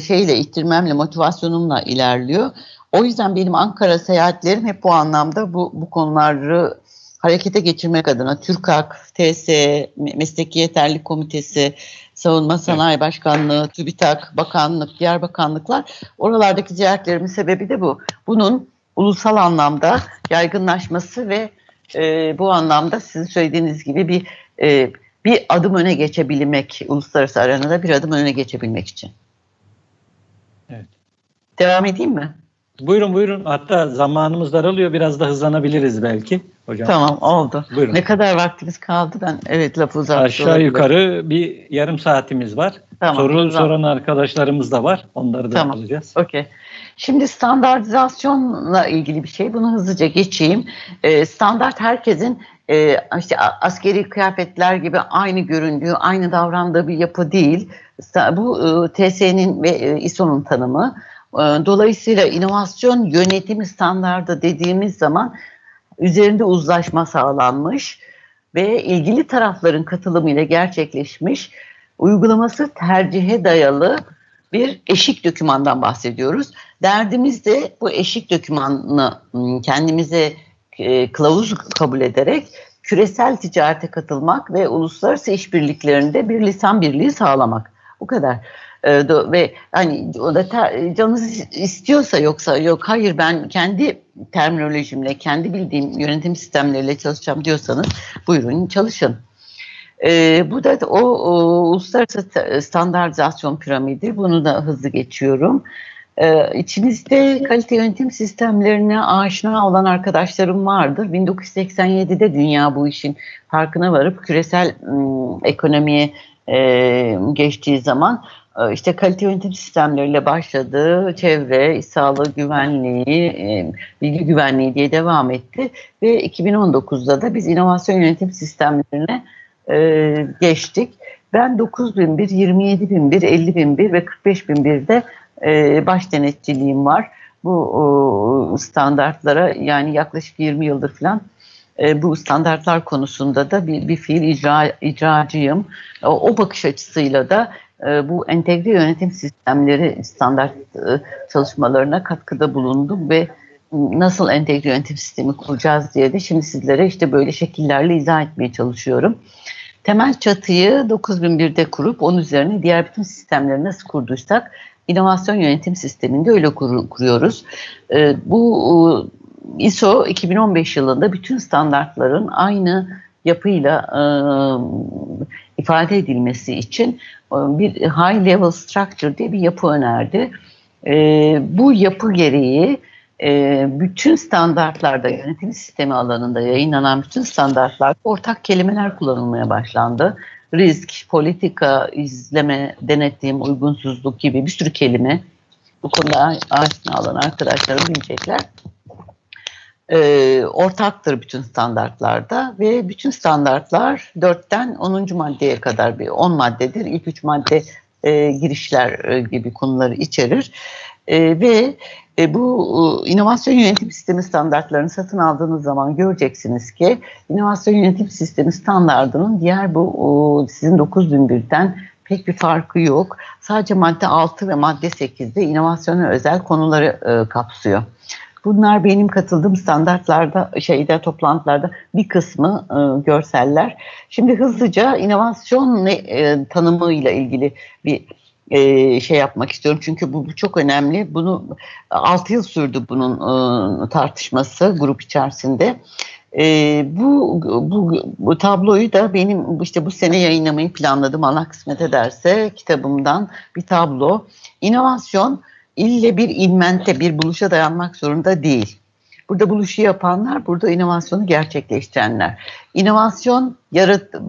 şeyle, ittirmemle, motivasyonumla ilerliyor. O yüzden benim Ankara seyahatlerim hep bu anlamda bu konuları harekete geçirmek adına TÜRKAK, TS, Mesleki Yeterlilik Komitesi, Savunma Sanayi Başkanlığı, TÜBİTAK, bakanlık, diğer bakanlıklar, oralardaki ziyaretlerimin sebebi de bu. Bunun ulusal anlamda yaygınlaşması ve bu anlamda sizin söylediğiniz gibi bir adım öne geçebilmek, uluslararası arenada bir adım öne geçebilmek için. Evet. Devam edeyim mi? Buyurun. Hatta zamanımız daralıyor. Biraz da hızlanabiliriz belki hocam. Tamam, oldu. Buyurun. Ne kadar vaktimiz kaldı? Evet, lafı uzattım. Aşağı yukarı bir yarım saatimiz var. Tamam, soru soran arkadaşlarımız da var. Onları da alacağız. Tamam. Okay. Şimdi standartizasyonla ilgili bir şey. Bunu hızlıca geçeyim. Standart herkesin işte askeri kıyafetler gibi aynı göründüğü, aynı davrandığı bir yapı değil. Bu TS'nin ve ISO'nun tanımı. Dolayısıyla inovasyon yönetimi standardı dediğimiz zaman üzerinde uzlaşma sağlanmış ve ilgili tarafların katılımıyla gerçekleşmiş, uygulaması tercihe dayalı bir eşik dokümandan bahsediyoruz. Derdimiz de bu eşik dokümanını kendimize kılavuz kabul ederek küresel ticarete katılmak ve uluslararası işbirliklerinde bir lisan birliği sağlamak. Bu kadar. Ve hani o da canınız istiyorsa, yoksa yok hayır ben kendi terminolojimle, kendi bildiğim yönetim sistemleriyle çalışacağım diyorsanız buyurun çalışın. Bu da o uluslararası standartizasyon piramidi. Bunu da hızlı geçiyorum. İçinizde kalite yönetim sistemlerine aşina olan arkadaşlarım vardır. 1987'de dünya bu işin farkına varıp küresel ekonomiye geçtiği zaman işte kalite yönetim sistemleriyle başladı, çevre, iş sağlığı güvenliği, bilgi güvenliği diye devam etti ve 2019'da da biz inovasyon yönetim sistemlerine geçtik. Ben 9001, 27001, 50001 ve 45001'de baş denetçiliğim var. Bu standartlara, yani yaklaşık 20 yıldır falan bu standartlar konusunda da bir fiil icracıyım. O bakış açısıyla da bu entegre yönetim sistemleri standart çalışmalarına katkıda bulundum ve nasıl entegre yönetim sistemi kuracağız diye de şimdi sizlere işte böyle şekillerle izah etmeye çalışıyorum. Temel çatıyı 9001'de kurup onun üzerine diğer bütün sistemleri nasıl kurduysak inovasyon yönetim sisteminde öyle kuruyoruz. Bu ISO 2015 yılında bütün standartların aynı yapıyla ifade edilmesi için bir high level structure diye bir yapı önerdi. Bu yapı gereği bütün standartlarda, yönetim sistemi alanında yayınlanan bütün standartlarda ortak kelimeler kullanılmaya başlandı. Risk, politika, izleme, denetim, uygunsuzluk gibi bir sürü kelime. Bu konuda aşina olan arkadaşlarım bilecekler. Ortaktır bütün standartlarda ve bütün standartlar 4'ten 10. maddeye kadar, bir 10 maddedir. İlk 3 madde girişler gibi konuları içerir. Ve bu inovasyon yönetim sistemi standartlarını satın aldığınız zaman göreceksiniz ki inovasyon yönetim sistemi standartının diğer bu sizin 9001'den pek bir farkı yok. Sadece madde 6 ve madde 8'de inovasyona özel konuları kapsıyor. Bunlar benim katıldığım standartlarda, toplantılarda bir kısmı görseller. Şimdi hızlıca inovasyon tanımıyla ilgili bir yapmak istiyorum. Çünkü bu çok önemli. Bunu 6 yıl sürdü bunun tartışması grup içerisinde. Bu tabloyu da benim bu sene yayınlamayı planladım. Allah kısmet ederse kitabımdan bir tablo. İnovasyon İlle bir invente, bir buluşa dayanmak zorunda değil. Burada buluşu yapanlar, burada inovasyonu gerçekleştirenler. İnovasyon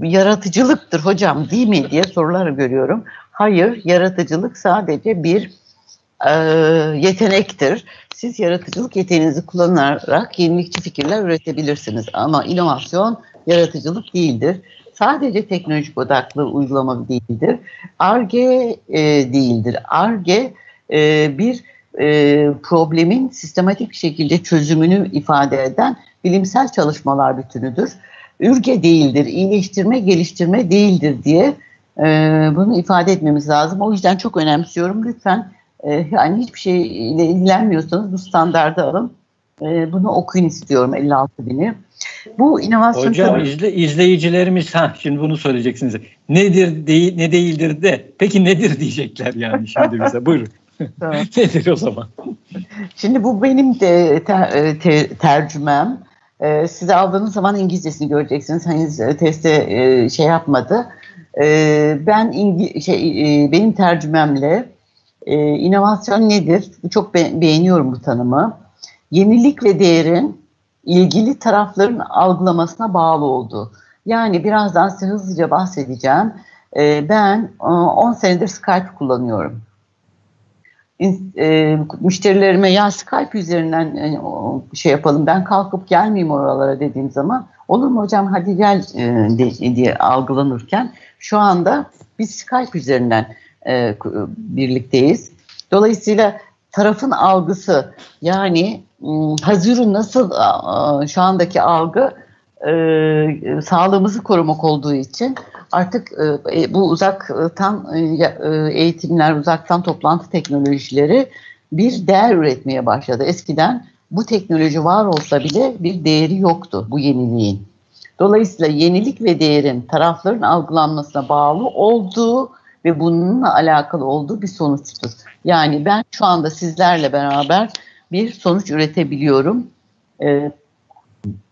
yaratıcılıktır hocam değil mi diye sorular görüyorum. Hayır, yaratıcılık sadece bir yetenektir. Siz yaratıcılık yeteneğinizi kullanarak yenilikçi fikirler üretebilirsiniz. Ama inovasyon yaratıcılık değildir. Sadece teknolojik odaklı uygulama değildir. Ar-Ge değildir. Ar-Ge bir problemin sistematik bir şekilde çözümünü ifade eden bilimsel çalışmalar bütünüdür. Ür-Ge değildir, iyileştirme, geliştirme değildir diye bunu ifade etmemiz lazım. O yüzden çok önemsiyorum. Lütfen yani hiçbir şeyle ilgilenmiyorsanız bu standardı alın. Bunu okuyun istiyorum 56.000'i. Bu inovasyon... Hocam izleyicilerimiz şimdi bunu söyleyeceksiniz. Nedir, ne değildir de. Peki nedir diyecekler yani şimdi bize. Buyurun. Nedir o zaman? Şimdi bu benim de tercümem. Size aldığınız zaman İngilizcesini göreceksiniz. Hani TS'de yapmadı. Benim tercümemle inovasyon nedir? Çok beğeniyorum bu tanımı. Yenilik ve değerin ilgili tarafların algılamasına bağlı olduğu. Yani birazdan size hızlıca bahsedeceğim. Ben 10 senedir Skype kullanıyorum. Müşterilerime ya Skype üzerinden yapalım, ben kalkıp gelmeyeyim oralara dediğim zaman olur mu hocam hadi gel diye algılanırken şu anda biz Skype üzerinden birlikteyiz. Dolayısıyla tarafın algısı yani hazırı nasıl şu andaki algı sağlığımızı korumak olduğu için artık bu uzaktan eğitimler, uzaktan toplantı teknolojileri bir değer üretmeye başladı. Eskiden bu teknoloji var olsa bile bir değeri yoktu bu yeniliğin. Dolayısıyla yenilik ve değerin tarafların algılanmasına bağlı olduğu ve bununla alakalı olduğu bir sonuçtur. Yani ben şu anda sizlerle beraber bir sonuç üretebiliyorum.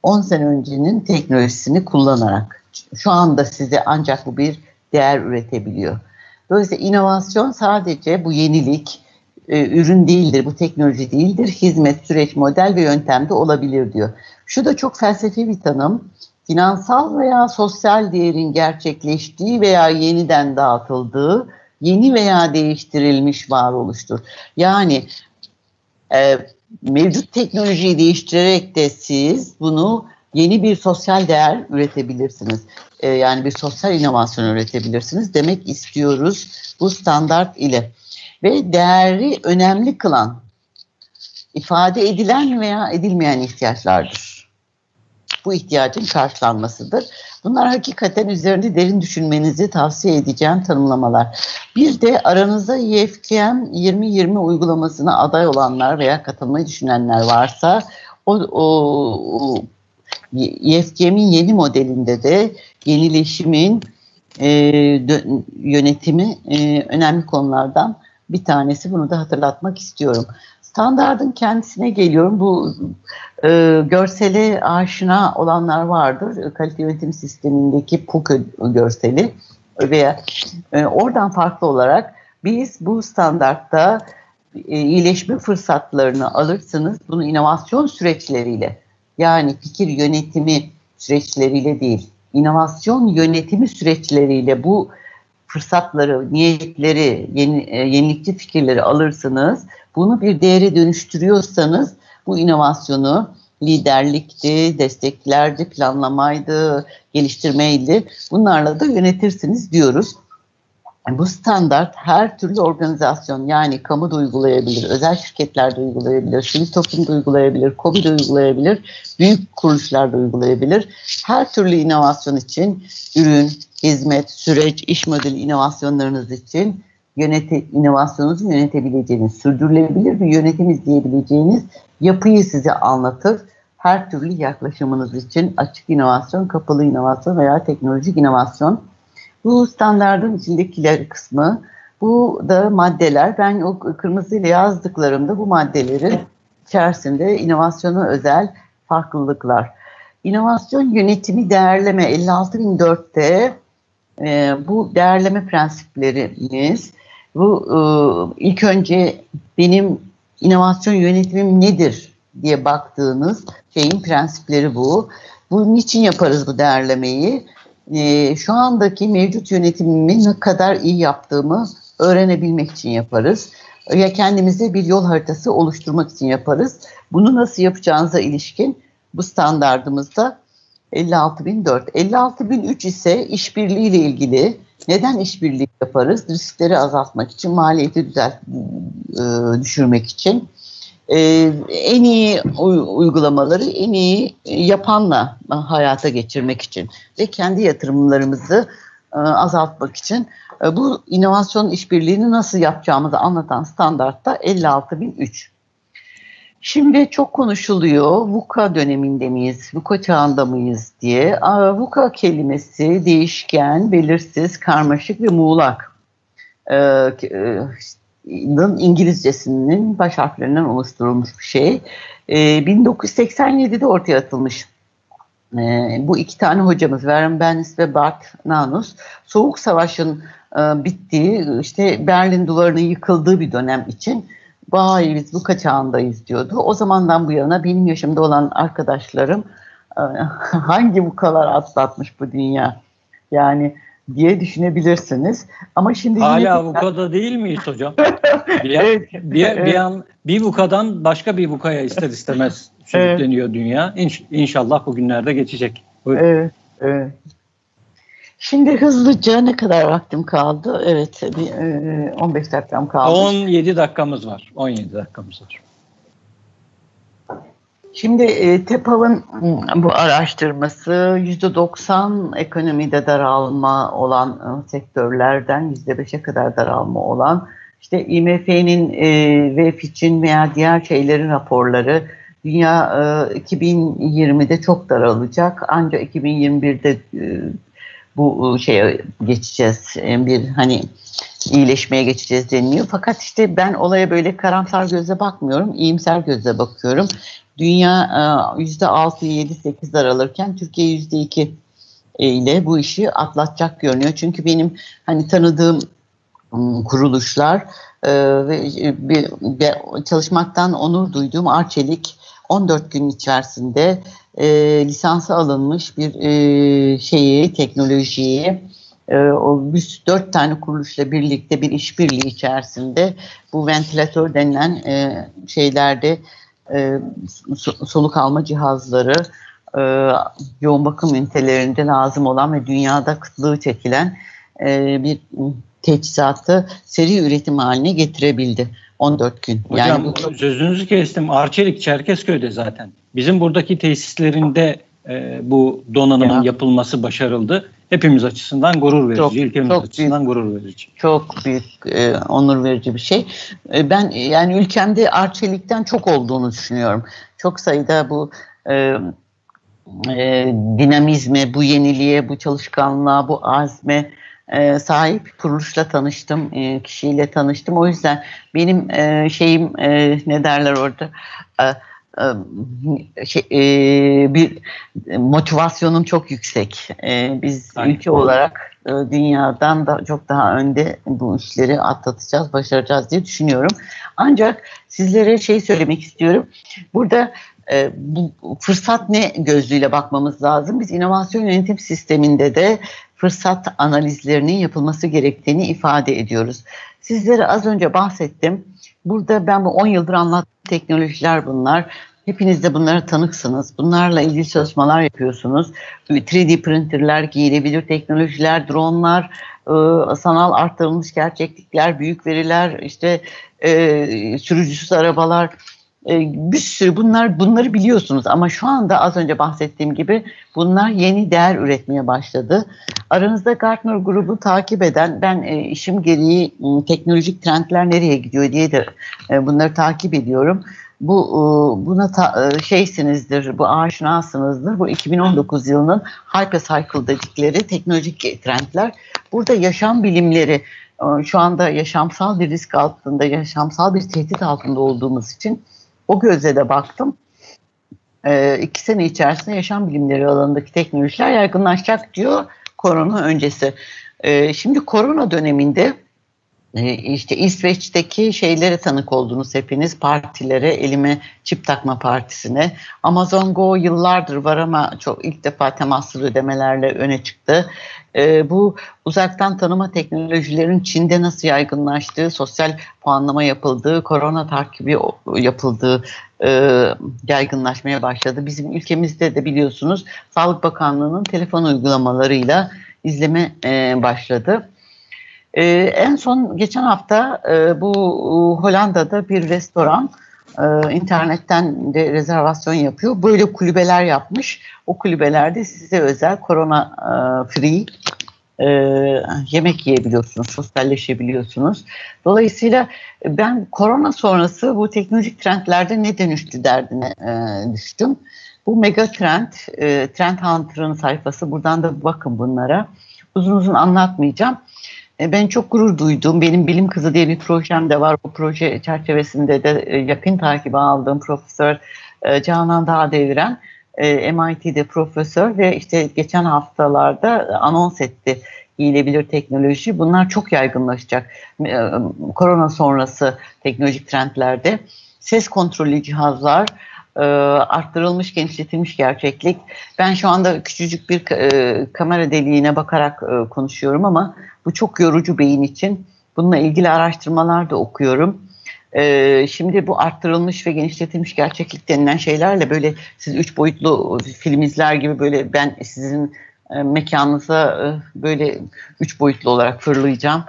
10 sene öncenin teknolojisini kullanarak. Şu anda size ancak bu bir değer üretebiliyor. Dolayısıyla inovasyon sadece bu yenilik, ürün değildir, bu teknoloji değildir. Hizmet, süreç, model ve yöntemde olabilir diyor. Şu da çok felsefi bir tanım. Finansal veya sosyal değerin gerçekleştiği veya yeniden dağıtıldığı, yeni veya değiştirilmiş varoluştur. Yani mevcut teknolojiyi değiştirerek de siz bunu yeni bir sosyal değer üretebilirsiniz. Yani bir sosyal inovasyon üretebilirsiniz demek istiyoruz bu standart ile. Ve değeri önemli kılan ifade edilen veya edilmeyen ihtiyaçlardır. Bu ihtiyacın karşılanmasıdır. Bunlar hakikaten üzerinde derin düşünmenizi tavsiye edeceğim tanımlamalar. Bir de aranızda YEFKEM 2020 uygulamasına aday olanlar veya katılmayı düşünenler varsa o YEFKEM'in yeni modelinde de yenileşimin yönetimi önemli konulardan bir tanesi. Bunu da hatırlatmak istiyorum. Standardın kendisine geliyorum. Bu görseli aşina olanlar vardır. Kalite yönetim sistemindeki PUKA görseli veya oradan farklı olarak biz bu standartta iyileşme fırsatlarını alırsınız. Bunu inovasyon süreçleriyle, yani fikir yönetimi süreçleriyle değil, inovasyon yönetimi süreçleriyle bu fırsatları, niyetleri, yenilikçi fikirleri alırsınız. Bunu bir değere dönüştürüyorsanız bu inovasyonu liderlikti, desteklerdi, planlamaydı, geliştirmeydi. Bunlarla da yönetirsiniz diyoruz. Bu standart her türlü organizasyon, yani kamu da uygulayabilir, özel şirketler de uygulayabilir, sivil toplum da uygulayabilir, KOBİ de uygulayabilir, büyük kuruluşlar da uygulayabilir. Her türlü inovasyon için ürün, hizmet, süreç, iş modeli inovasyonlarınız için inovasyonunuzu yönetebileceğiniz, sürdürülebilir bir yönetimiz diyebileceğiniz yapıyı size anlatır. Her türlü yaklaşımınız için açık inovasyon, kapalı inovasyon veya teknolojik inovasyon. Bu standardın içindekiler kısmı, bu da maddeler. Ben o kırmızıyla yazdıklarımda bu maddelerin içerisinde inovasyona özel farklılıklar. İnovasyon yönetimi değerleme 56.004'te bu değerleme prensiplerimiz. Bu ilk önce benim inovasyon yönetimim nedir diye baktığınız şeyin prensipleri bu. Bunun için yaparız bu değerlemeyi. Şu andaki mevcut yönetimimi ne kadar iyi yaptığımı öğrenebilmek için yaparız. Ya kendimize bir yol haritası oluşturmak için yaparız. Bunu nasıl yapacağınıza ilişkin bu standardımızda 56.004. 56.003 ise işbirliği ile ilgili. Neden işbirliği yaparız? Riskleri azaltmak için, maliyeti düşürmek için. En iyi uygulamaları en iyi yapanla hayata geçirmek için ve kendi yatırımlarımızı azaltmak için bu inovasyon işbirliğini nasıl yapacağımızı anlatan standartta 56.003. Şimdi çok konuşuluyor, VUCA döneminde miyiz, VUCA çağında mıyız diye. VUCA kelimesi değişken, belirsiz, karmaşık ve muğlak. İngilizcesinin baş harflerinden oluşturulmuş bir şey. 1987'de ortaya atılmış. Bu iki tane hocamız, Warren Bennis ve Bart Nanus, Soğuk Savaş'ın bittiği, işte Berlin Duvarı'nın yıkıldığı bir dönem için "Vay, biz VUCA çağındayız" diyordu. O zamandan bu yana benim yaşımda olan arkadaşlarım hangi VUCA'lar atlatmış bu dünya yani diye düşünebilirsiniz. Ama şimdi hala VUCA'da değil miyiz hocam? Bir VUCA'dan başka bir VUCA'ya ister istemez sürükleniyor dünya. İnşallah bu günlerde geçecek. Evet, evet. Şimdi hızlıca, ne kadar vaktim kaldı? Evet, 15 dakikam kaldı. 17 dakikamız var. 17 dakikamız var. Şimdi TEPAV'ın bu araştırması %90 ekonomide daralma olan sektörlerden %5'e kadar daralma olan, işte IMF'nin ve Fitch'in veya diğer şeylerin raporları, dünya 2020'de çok daralacak, ancak 2021'de bu şeye geçeceğiz, bir hani iyileşmeye geçeceğiz deniliyor. Fakat işte ben olaya böyle karamsar gözle bakmıyorum, iyimser gözle bakıyorum. Dünya %6-7-8 daralırken Türkiye %2 ile bu işi atlatacak görünüyor. Çünkü benim hani tanıdığım kuruluşlar ve çalışmaktan onur duyduğum Arçelik 14 gün içerisinde lisansı alınmış bir teknolojiyi o 4 tane kuruluşla birlikte bir işbirliği içerisinde bu ventilatör denilen şeylerde soluk alma cihazları, yoğun bakım ünitelerinde lazım olan ve dünyada kıtlığı çekilen bir teçhizatı seri üretim haline getirebildi 14 gün. Hocam, yani bu... sözünüzü kestim. Arçelik Çerkezköy'de zaten. Bizim buradaki tesislerinde bu donanımın yapılması başarıldı. Hepimiz açısından gurur verici, ülkemiz açısından gurur verici. Çok büyük onur verici bir şey. Ben yani ülkemde Arçelik'ten çok olduğunu düşünüyorum. Çok sayıda bu dinamizme, bu yeniliğe, bu çalışkanlığa, bu azme sahip kuruluşla tanıştım, kişiyle tanıştım. O yüzden benim şeyim, ne derler orada, bir motivasyonum çok yüksek. Biz ülke olarak dünyadan da çok daha önde bu işleri atlatacağız, başaracağız diye düşünüyorum. Ancak sizlere şey söylemek istiyorum. Burada bu fırsat ne gözlüğüyle bakmamız lazım. Biz inovasyon yönetim sisteminde de fırsat analizlerinin yapılması gerektiğini ifade ediyoruz. Sizlere az önce bahsettim. Burada ben bu 10 yıldır anlattığım teknolojiler bunlar. Hepiniz de bunlara tanıksınız. Bunlarla ilgili çalışmalar yapıyorsunuz. 3D printerler, giyilebilir teknolojiler, dronlar, sanal artırılmış gerçeklikler, büyük veriler, işte sürücüsüz arabalar, bir sürü bunları biliyorsunuz. Ama şu anda az önce bahsettiğim gibi bunlar yeni değer üretmeye başladı. Aranızda Gartner grubu takip eden, ben işim gereği teknolojik trendler nereye gidiyor diye de bunları takip ediyorum. Bu aşinasınızdır. Bu 2019 yılının hypercycle dedikleri teknolojik trendler. Burada yaşam bilimleri, şu anda yaşamsal bir risk altında, yaşamsal bir tehdit altında olduğumuz için o gözle de baktım. 2 sene içerisinde yaşam bilimleri alanındaki teknolojiler yaygınlaşacak diyor korona öncesi. Şimdi korona döneminde işte İsveç'teki şeylere tanık oldunuz hepiniz, partilere, elime çip takma partisine. Amazon Go yıllardır var ama çok ilk defa temassız ödemelerle öne çıktı. Bu uzaktan tanıma teknolojilerin Çin'de nasıl yaygınlaştığı, sosyal puanlama yapıldığı, korona takibi yapıldığı yaygınlaşmaya başladı. Bizim ülkemizde de biliyorsunuz Sağlık Bakanlığı'nın telefon uygulamalarıyla izleme başladı. En son geçen hafta bu Hollanda'da bir restoran internetten de rezervasyon yapıyor. Böyle kulübeler yapmış. O kulübelerde size özel korona free yemek yiyebiliyorsunuz, sosyalleşebiliyorsunuz. Dolayısıyla ben korona sonrası bu teknolojik trendlerde ne dönüştü derdine düştüm. Bu mega trend, Trend Hunter'ın sayfası. Buradan da bakın bunlara. Uzun uzun anlatmayacağım. Ben çok gurur duydum. Benim Bilim Kızı diye bir projem de var. O proje çerçevesinde de yakın takibe aldığım Profesör Canan Dağdevren, MIT'de profesör ve işte geçen haftalarda anons etti giyilebilir teknoloji. Bunlar çok yaygınlaşacak. Korona sonrası teknolojik trendlerde ses kontrollü cihazlar, arttırılmış, genişletilmiş gerçeklik. Ben şu anda küçücük bir kamera deliğine bakarak konuşuyorum ama bu çok yorucu beyin için. Bununla ilgili araştırmalar da okuyorum. Şimdi bu arttırılmış ve genişletilmiş gerçeklik denilen şeylerle böyle siz 3 boyutlu film izler gibi böyle ben sizin mekanınıza böyle 3 boyutlu olarak fırlayacağım.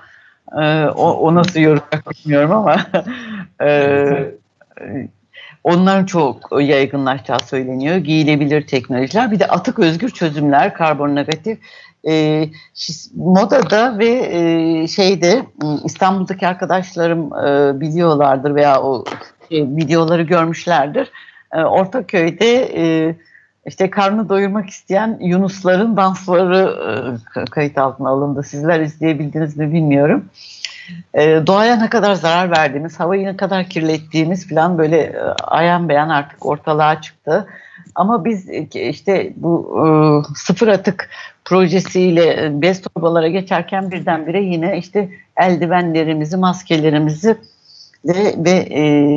O nasıl yorulacak bilmiyorum ama onların çok yaygınlaşacağı söyleniyor. Giyilebilir teknolojiler. Bir de atık özgür çözümler, karbon negatif. Moda'da ve şeyde İstanbul'daki arkadaşlarım biliyorlardır veya o videoları görmüşlerdir. Ortaköy'de işte karnı doyurmak isteyen yunusların dansları kayıt altına alındı. Sizler izleyebildiniz mi bilmiyorum. Doğaya ne kadar zarar verdiğimiz, havayı ne kadar kirlettiğimiz falan böyle ayan beyan artık ortalığa çıktı. Ama biz işte bu sıfır atık projesiyle bez torbalara geçerken birdenbire yine işte eldivenlerimizi, maskelerimizi ve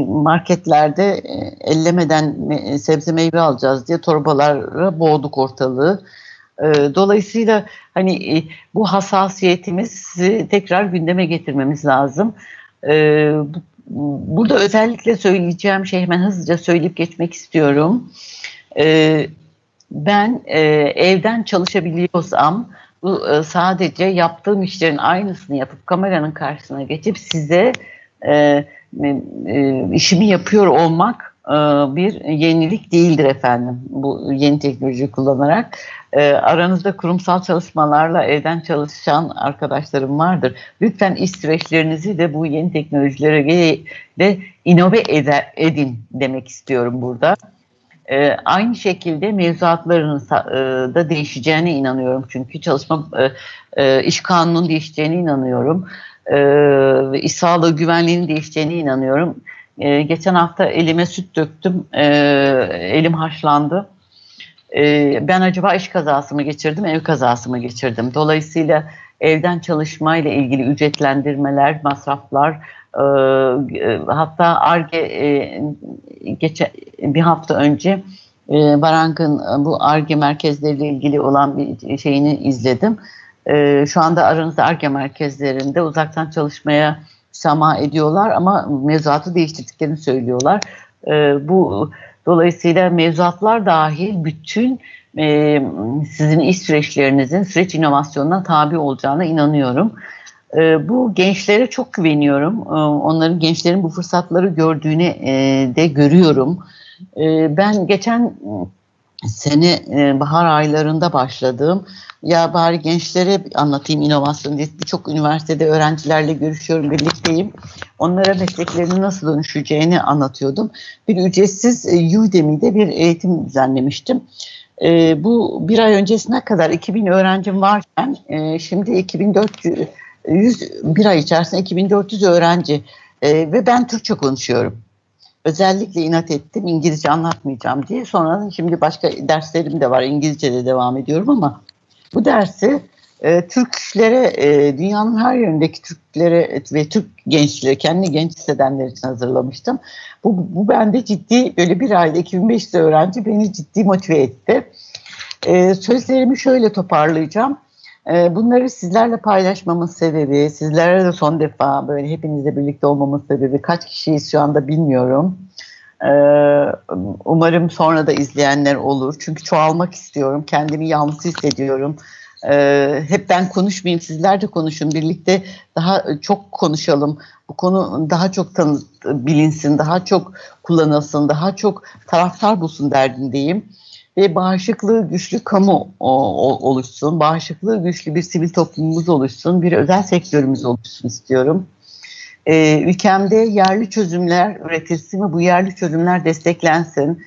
marketlerde ellemeden sebze meyve alacağız diye torbalara boğduk ortalığı. Dolayısıyla hani bu hassasiyetimizi tekrar gündeme getirmemiz lazım. Burada özellikle söyleyeceğim şey, hemen hızlıca söyleyip geçmek istiyorum. Ben evden çalışabiliyorsam bu sadece yaptığım işlerin aynısını yapıp kameranın karşısına geçip size işimi yapıyor olmak bir yenilik değildir efendim. Bu yeni teknolojiyi kullanarak aranızda kurumsal çalışmalarla evden çalışan arkadaşlarım vardır. Lütfen iş süreçlerinizi de bu yeni teknolojilere de inove edin demek istiyorum burada. Aynı şekilde mevzuatlarının da değişeceğine inanıyorum. Çünkü çalışma iş kanununun değişeceğine inanıyorum. İş sağlığı güvenliğinin değişeceğine inanıyorum. Geçen hafta elime süt döktüm. Elim haşlandı. Ben acaba iş kazası mı geçirdim, ev kazası mı geçirdim? Dolayısıyla evden çalışmayla ilgili ücretlendirmeler, masraflar, hatta ARGE bir hafta önce Barank'ın bu ARGE merkezleriyle ilgili olan bir şeyini izledim. Şu anda aranızda ARGE merkezlerinde uzaktan çalışmaya müsamaha ediyorlar ama mevzuatı değiştirdiklerini söylüyorlar. Bu dolayısıyla mevzuatlar dahil bütün sizin iş süreçlerinizin süreç inovasyonuna tabi olacağına inanıyorum. Bu gençlere çok güveniyorum. Onların, gençlerin bu fırsatları gördüğünü de görüyorum. Ben geçen sene bahar aylarında başladığım, ya bari gençlere anlatayım inovasyonu diye birçok üniversitede öğrencilerle görüşüyorum, birlikteyim. Onlara mesleklerinin nasıl dönüşeceğini anlatıyordum. Bir ücretsiz Udemy'de bir eğitim düzenlemiştim. Bu bir ay öncesine kadar 2000 öğrencim varken şimdi 2400, bir ay içerisinde 2400 öğrenci ve ben Türkçe konuşuyorum. Özellikle inat ettim, İngilizce anlatmayacağım diye. Sonra şimdi başka derslerim de var, İngilizce'de devam ediyorum ama bu dersi Türklere, dünyanın her yerindeki Türklere ve Türk gençleri, kendi genç hissedenler için hazırlamıştım. Bu bende ciddi, böyle bir ayda 2500 öğrenci beni ciddi motive etti. Sözlerimi şöyle toparlayacağım. Bunları sizlerle paylaşmamın sebebi, sizlere de son defa böyle hepinizle birlikte olmamın sebebi, kaç kişiyiz şu anda bilmiyorum. Umarım sonra da izleyenler olur. Çünkü çoğalmak istiyorum. Kendimi yalnız hissediyorum. Hep ben konuşmayayım, sizler de konuşun. Birlikte daha çok konuşalım. Bu konu daha çok bilinsin, daha çok kullanılsın, daha çok taraftar bulsun derdindeyim. Ve bağışıklığı güçlü kamu oluşsun, bağışıklığı güçlü bir sivil toplumumuz oluşsun, bir özel sektörümüz oluşsun istiyorum. Ülkemde yerli çözümler üretilsin ve bu yerli çözümler desteklensin.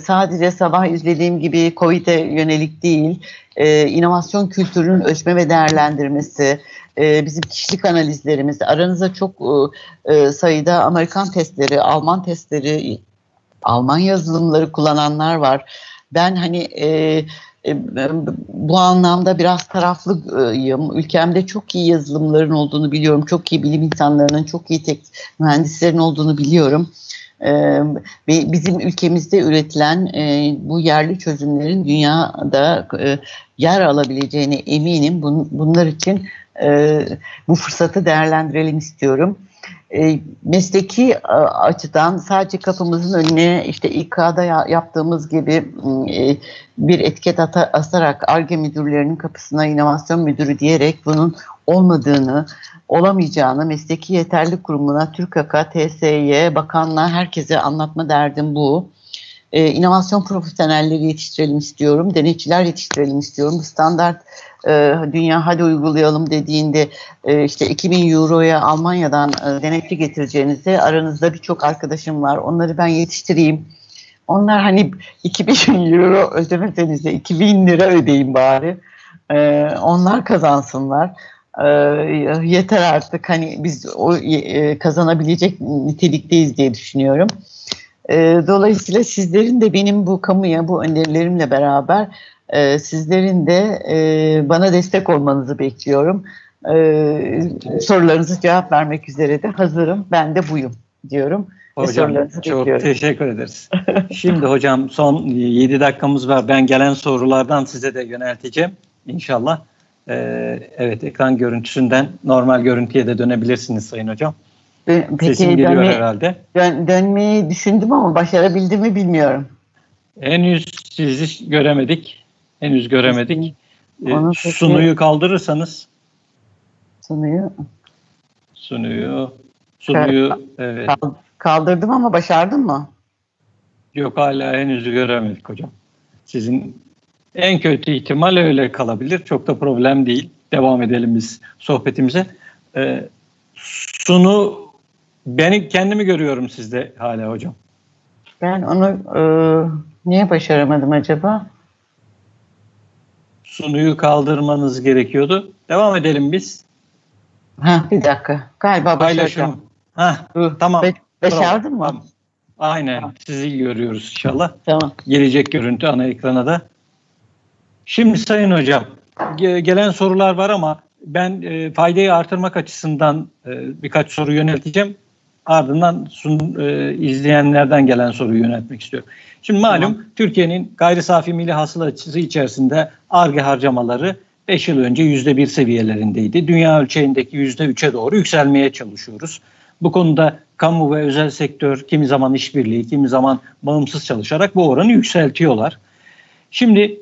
Sadece sabah izlediğim gibi COVID'e yönelik değil, inovasyon kültürünün ölçme ve değerlendirmesi, bizim kişilik analizlerimiz, aranızda çok sayıda Amerikan testleri, Alman testleri, Alman yazılımları kullananlar var. Ben hani bu anlamda biraz taraflıyım. Ülkemde çok iyi yazılımların olduğunu biliyorum. Çok iyi bilim insanlarının, çok iyi mühendislerin olduğunu biliyorum. Ve bizim ülkemizde üretilen bu yerli çözümlerin dünyada yer alabileceğine eminim. Bunlar için bu fırsatı değerlendirelim istiyorum. Mesleki açıdan sadece kapımızın önüne işte İK'da yaptığımız gibi bir etiket asarak ARGE müdürlerinin kapısına inovasyon müdürü diyerek bunun olmadığını, olamayacağını mesleki yeterlilik kurumuna, TÜRKAK'a, TS'ye, bakanlığa, herkese anlatma derdim bu. İnovasyon profesyonelleri yetiştirelim istiyorum, denetçiler yetiştirelim istiyorum. Standart dünya hadi uygulayalım dediğinde işte 2000 euroya Almanya'dan denetçi getireceğinize, aranızda birçok arkadaşım var, onları ben yetiştireyim. Onlar hani 2000 euro ödemesenize 2000 lira ödeyin bari, onlar kazansınlar. Yeter artık, hani biz o kazanabilecek nitelikteyiz diye düşünüyorum. Dolayısıyla sizlerin de benim bu kamuya, bu önerilerimle beraber sizlerin de bana destek olmanızı bekliyorum. Sorularınızı cevap vermek üzere de hazırım. Ben de buyum diyorum. Hocam çok bekliyorum. Teşekkür ederiz. Şimdi hocam son 7 dakikamız var. Ben gelen sorulardan size de yönelteceğim inşallah. Evet, ekran görüntüsünden normal görüntüye de dönebilirsiniz sayın hocam. Peki dönmeyi düşündüm ama başarabildim mi bilmiyorum. Henüz sizi göremedik. Henüz göremedik. Sunuyu kaldırırsanız. Sunuyu evet. Kaldırdım ama başardın mı? Yok, hala henüz göremedik hocam. Sizin en kötü ihtimal öyle kalabilir. Çok da problem değil. Devam edelim biz sohbetimize. Sunu, kendimi görüyorum sizde hala hocam. Ben onu niye başaramadım acaba? Sunuyu kaldırmanız gerekiyordu. Devam edelim biz. Ha, bir dakika. Galiba başaracağım. Tamam. Başardın mı? Tamam. Aynen. Tamam. Sizi görüyoruz inşallah. Tamam. Gelecek görüntü ana ekrana da. Şimdi Sayın Hocam, gelen sorular var ama ben faydayı artırmak açısından birkaç soru yönelteceğim. Ardından izleyenlerden gelen soruyu yöneltmek istiyorum. Şimdi malum Türkiye'nin gayri safi milli hasıla açısı içerisinde ARGE harcamaları 5 yıl önce %1 seviyelerindeydi. Dünya ölçeğindeki %3'e doğru yükselmeye çalışıyoruz. Bu konuda kamu ve özel sektör kimi zaman işbirliği, kimi zaman bağımsız çalışarak bu oranı yükseltiyorlar. Şimdi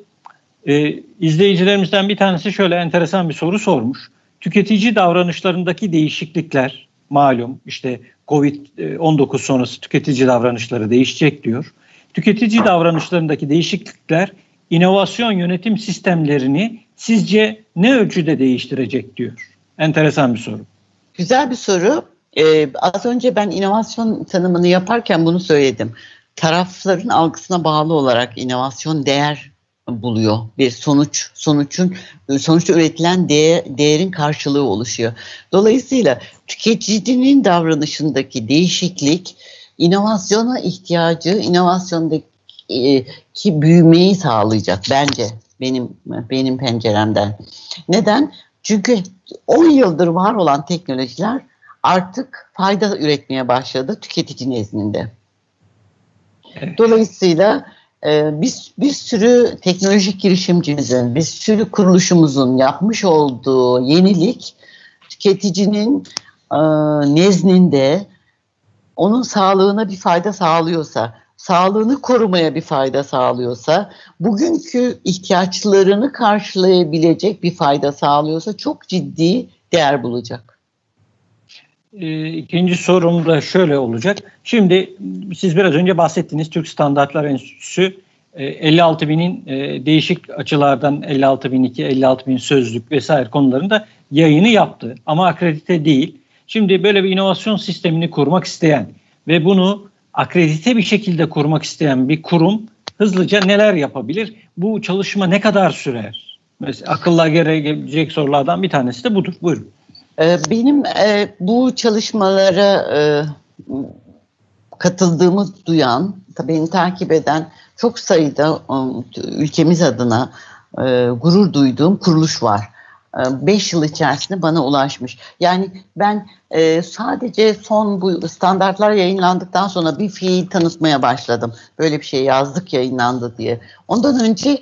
izleyicilerimizden bir tanesi şöyle enteresan bir soru sormuş. Tüketici davranışlarındaki değişiklikler, malum işte Covid-19 sonrası tüketici davranışları değişecek diyor. Tüketici davranışlarındaki değişiklikler inovasyon yönetim sistemlerini sizce ne ölçüde değiştirecek diyor. Enteresan bir soru. Güzel bir soru. Az önce ben inovasyon tanımını yaparken bunu söyledim. Tarafların algısına bağlı olarak inovasyon değer buluyor. Bir sonuçta üretilen değerin karşılığı oluşuyor. Dolayısıyla tüketicinin davranışındaki değişiklik inovasyona ihtiyacı, inovasyondaki büyümeyi sağlayacak bence benim penceremden. Neden? Çünkü 10 yıldır var olan teknolojiler artık fayda üretmeye başladı tüketicinin nezdinde. Evet. Dolayısıyla biz bir sürü teknolojik girişimcimizin, bir sürü kuruluşumuzun yapmış olduğu yenilik tüketicinin nezdinde onun sağlığına bir fayda sağlıyorsa, sağlığını korumaya bir fayda sağlıyorsa, bugünkü ihtiyaçlarını karşılayabilecek bir fayda sağlıyorsa çok ciddi değer bulacak. İkinci sorum da şöyle olacak. Şimdi siz biraz önce bahsettiniz, Türk Standartlar Enstitüsü 56.000'in değişik açılardan 56.002, 56.000 sözlük vesaire konularında yayını yaptı. Ama akredite değil. Şimdi böyle bir inovasyon sistemini kurmak isteyen ve bunu akredite bir şekilde kurmak isteyen bir kurum hızlıca neler yapabilir? Bu çalışma ne kadar sürer? Mesela akılla gelecek sorulardan bir tanesi de budur. Buyurun. Benim bu çalışmalara katıldığımı duyan, beni takip eden çok sayıda ülkemiz adına gurur duyduğum kuruluş var. 5 yıl içerisinde bana ulaşmış. Yani ben sadece son bu standartlar yayınlandıktan sonra bir fiil tanıtmaya başladım. Böyle bir şey yazdık, yayınlandı diye. Ondan önce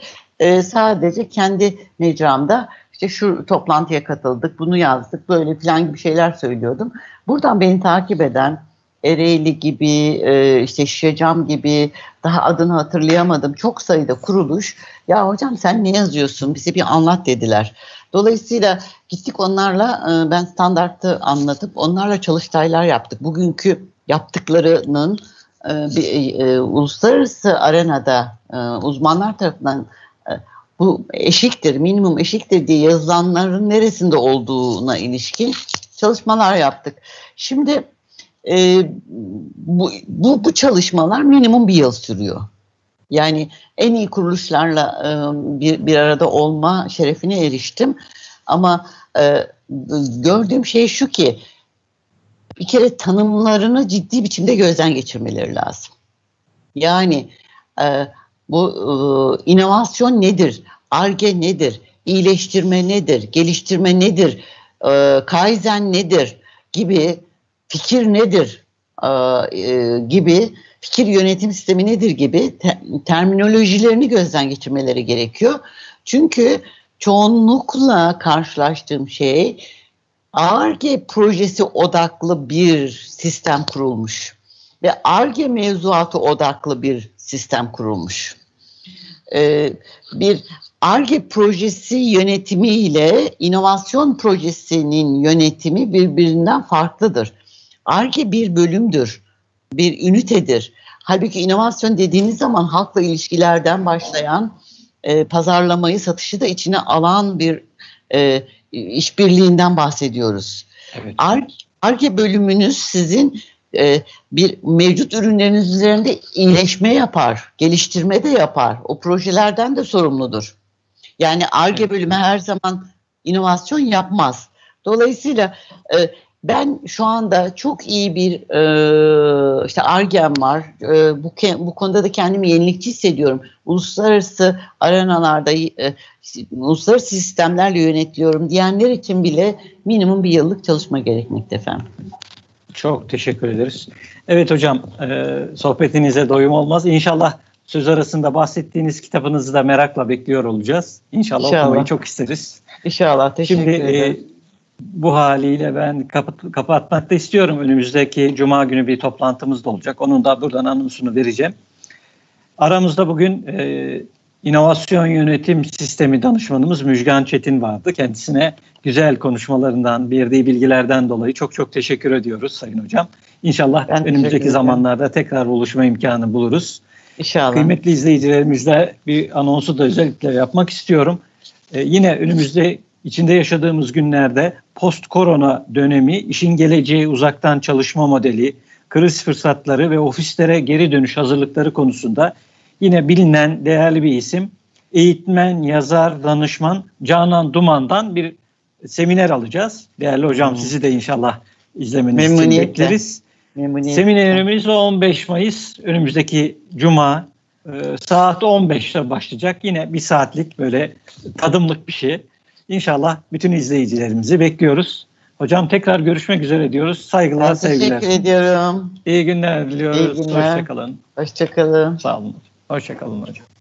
sadece kendi mecramda İşte şu toplantıya katıldık, bunu yazdık, böyle filan gibi şeyler söylüyordum. Buradan beni takip eden Ereğli gibi, işte Şişe Cam gibi, daha adını hatırlayamadım çok sayıda kuruluş, ya hocam sen ne yazıyorsun, bize bir anlat dediler. Dolayısıyla gittik onlarla, ben standartı anlatıp onlarla çalıştaylar yaptık. Bugünkü yaptıklarının uluslararası arenada uzmanlar tarafından bu eşiktir, minimum eşiktir diye yazılanların neresinde olduğuna ilişkin çalışmalar yaptık. Şimdi bu çalışmalar minimum bir yıl sürüyor. Yani en iyi kuruluşlarla bir arada olma şerefine eriştim. Ama gördüğüm şey şu ki, bir kere tanımlarını ciddi biçimde gözden geçirmeleri lazım. Yani bu inovasyon nedir, ARGE nedir, iyileştirme nedir, geliştirme nedir, kaizen nedir gibi, fikir nedir gibi, fikir yönetim sistemi nedir gibi terminolojilerini gözden geçirmeleri gerekiyor. Çünkü çoğunlukla karşılaştığım şey, ARGE projesi odaklı bir sistem kurulmuş ve ARGE mevzuatı odaklı bir sistem kurulmuş. Bir ARGE projesi yönetimi ile inovasyon projesinin yönetimi birbirinden farklıdır. ARGE bir bölümdür, bir ünitedir. Halbuki inovasyon dediğiniz zaman halkla ilişkilerden başlayan, pazarlamayı, satışı da içine alan bir işbirliğinden bahsediyoruz. Evet. ARGE bölümünüz sizin bir mevcut ürünlerin üzerinde iyileşme yapar, geliştirme de yapar. O projelerden de sorumludur. Yani Ar-Ge bölümü her zaman inovasyon yapmaz. Dolayısıyla ben şu anda çok iyi bir işte Ar-Ge'm var. Bu konuda da kendimi yenilikçi hissediyorum. Uluslararası arenalarda, uluslararası sistemlerle yönetiliyorum diyenler için bile minimum bir yıllık çalışma gerekmekte efendim. Çok teşekkür ederiz. Evet hocam, sohbetinize doyum olmaz. İnşallah söz arasında bahsettiğiniz kitabınızı da merakla bekliyor olacağız. İnşallah, okumayı çok isteriz. İnşallah, teşekkür ederim. Bu haliyle ben kapatmak da istiyorum. Önümüzdeki cuma günü bir toplantımız da olacak. Onun da buradan anonsunu vereceğim. Aramızda bugün inovasyon yönetim sistemi danışmanımız Müjgan Çetin vardı. Kendisine güzel konuşmalarından, verdiği bilgilerden dolayı çok teşekkür ediyoruz Sayın Hocam. İnşallah önümüzdeki zamanlarda tekrar buluşma imkanı buluruz. İnşallah. Kıymetli izleyicilerimizle bir anonsu da özellikle yapmak istiyorum. Yine önümüzde içinde yaşadığımız günlerde post-korona dönemi, işin geleceği, uzaktan çalışma modeli, kriz fırsatları ve ofislere geri dönüş hazırlıkları konusunda yine bilinen değerli bir isim, eğitmen, yazar, danışman Canan Duman'dan bir seminer alacağız. Değerli hocam, sizi de inşallah izlemenizi bekleriz. Memnuniyetle. Seminerimiz 15 Mayıs önümüzdeki cuma saat 15'te başlayacak. Yine bir saatlik böyle tadımlık bir şey. İnşallah bütün izleyicilerimizi bekliyoruz. Hocam tekrar görüşmek üzere diyoruz. Saygılar, sevgiler. Teşekkür ediyorum. İyi günler diliyoruz. İyi günler. Hoşçakalın. Hoşçakalın. Sağ olun. Hoşçakalın hocam.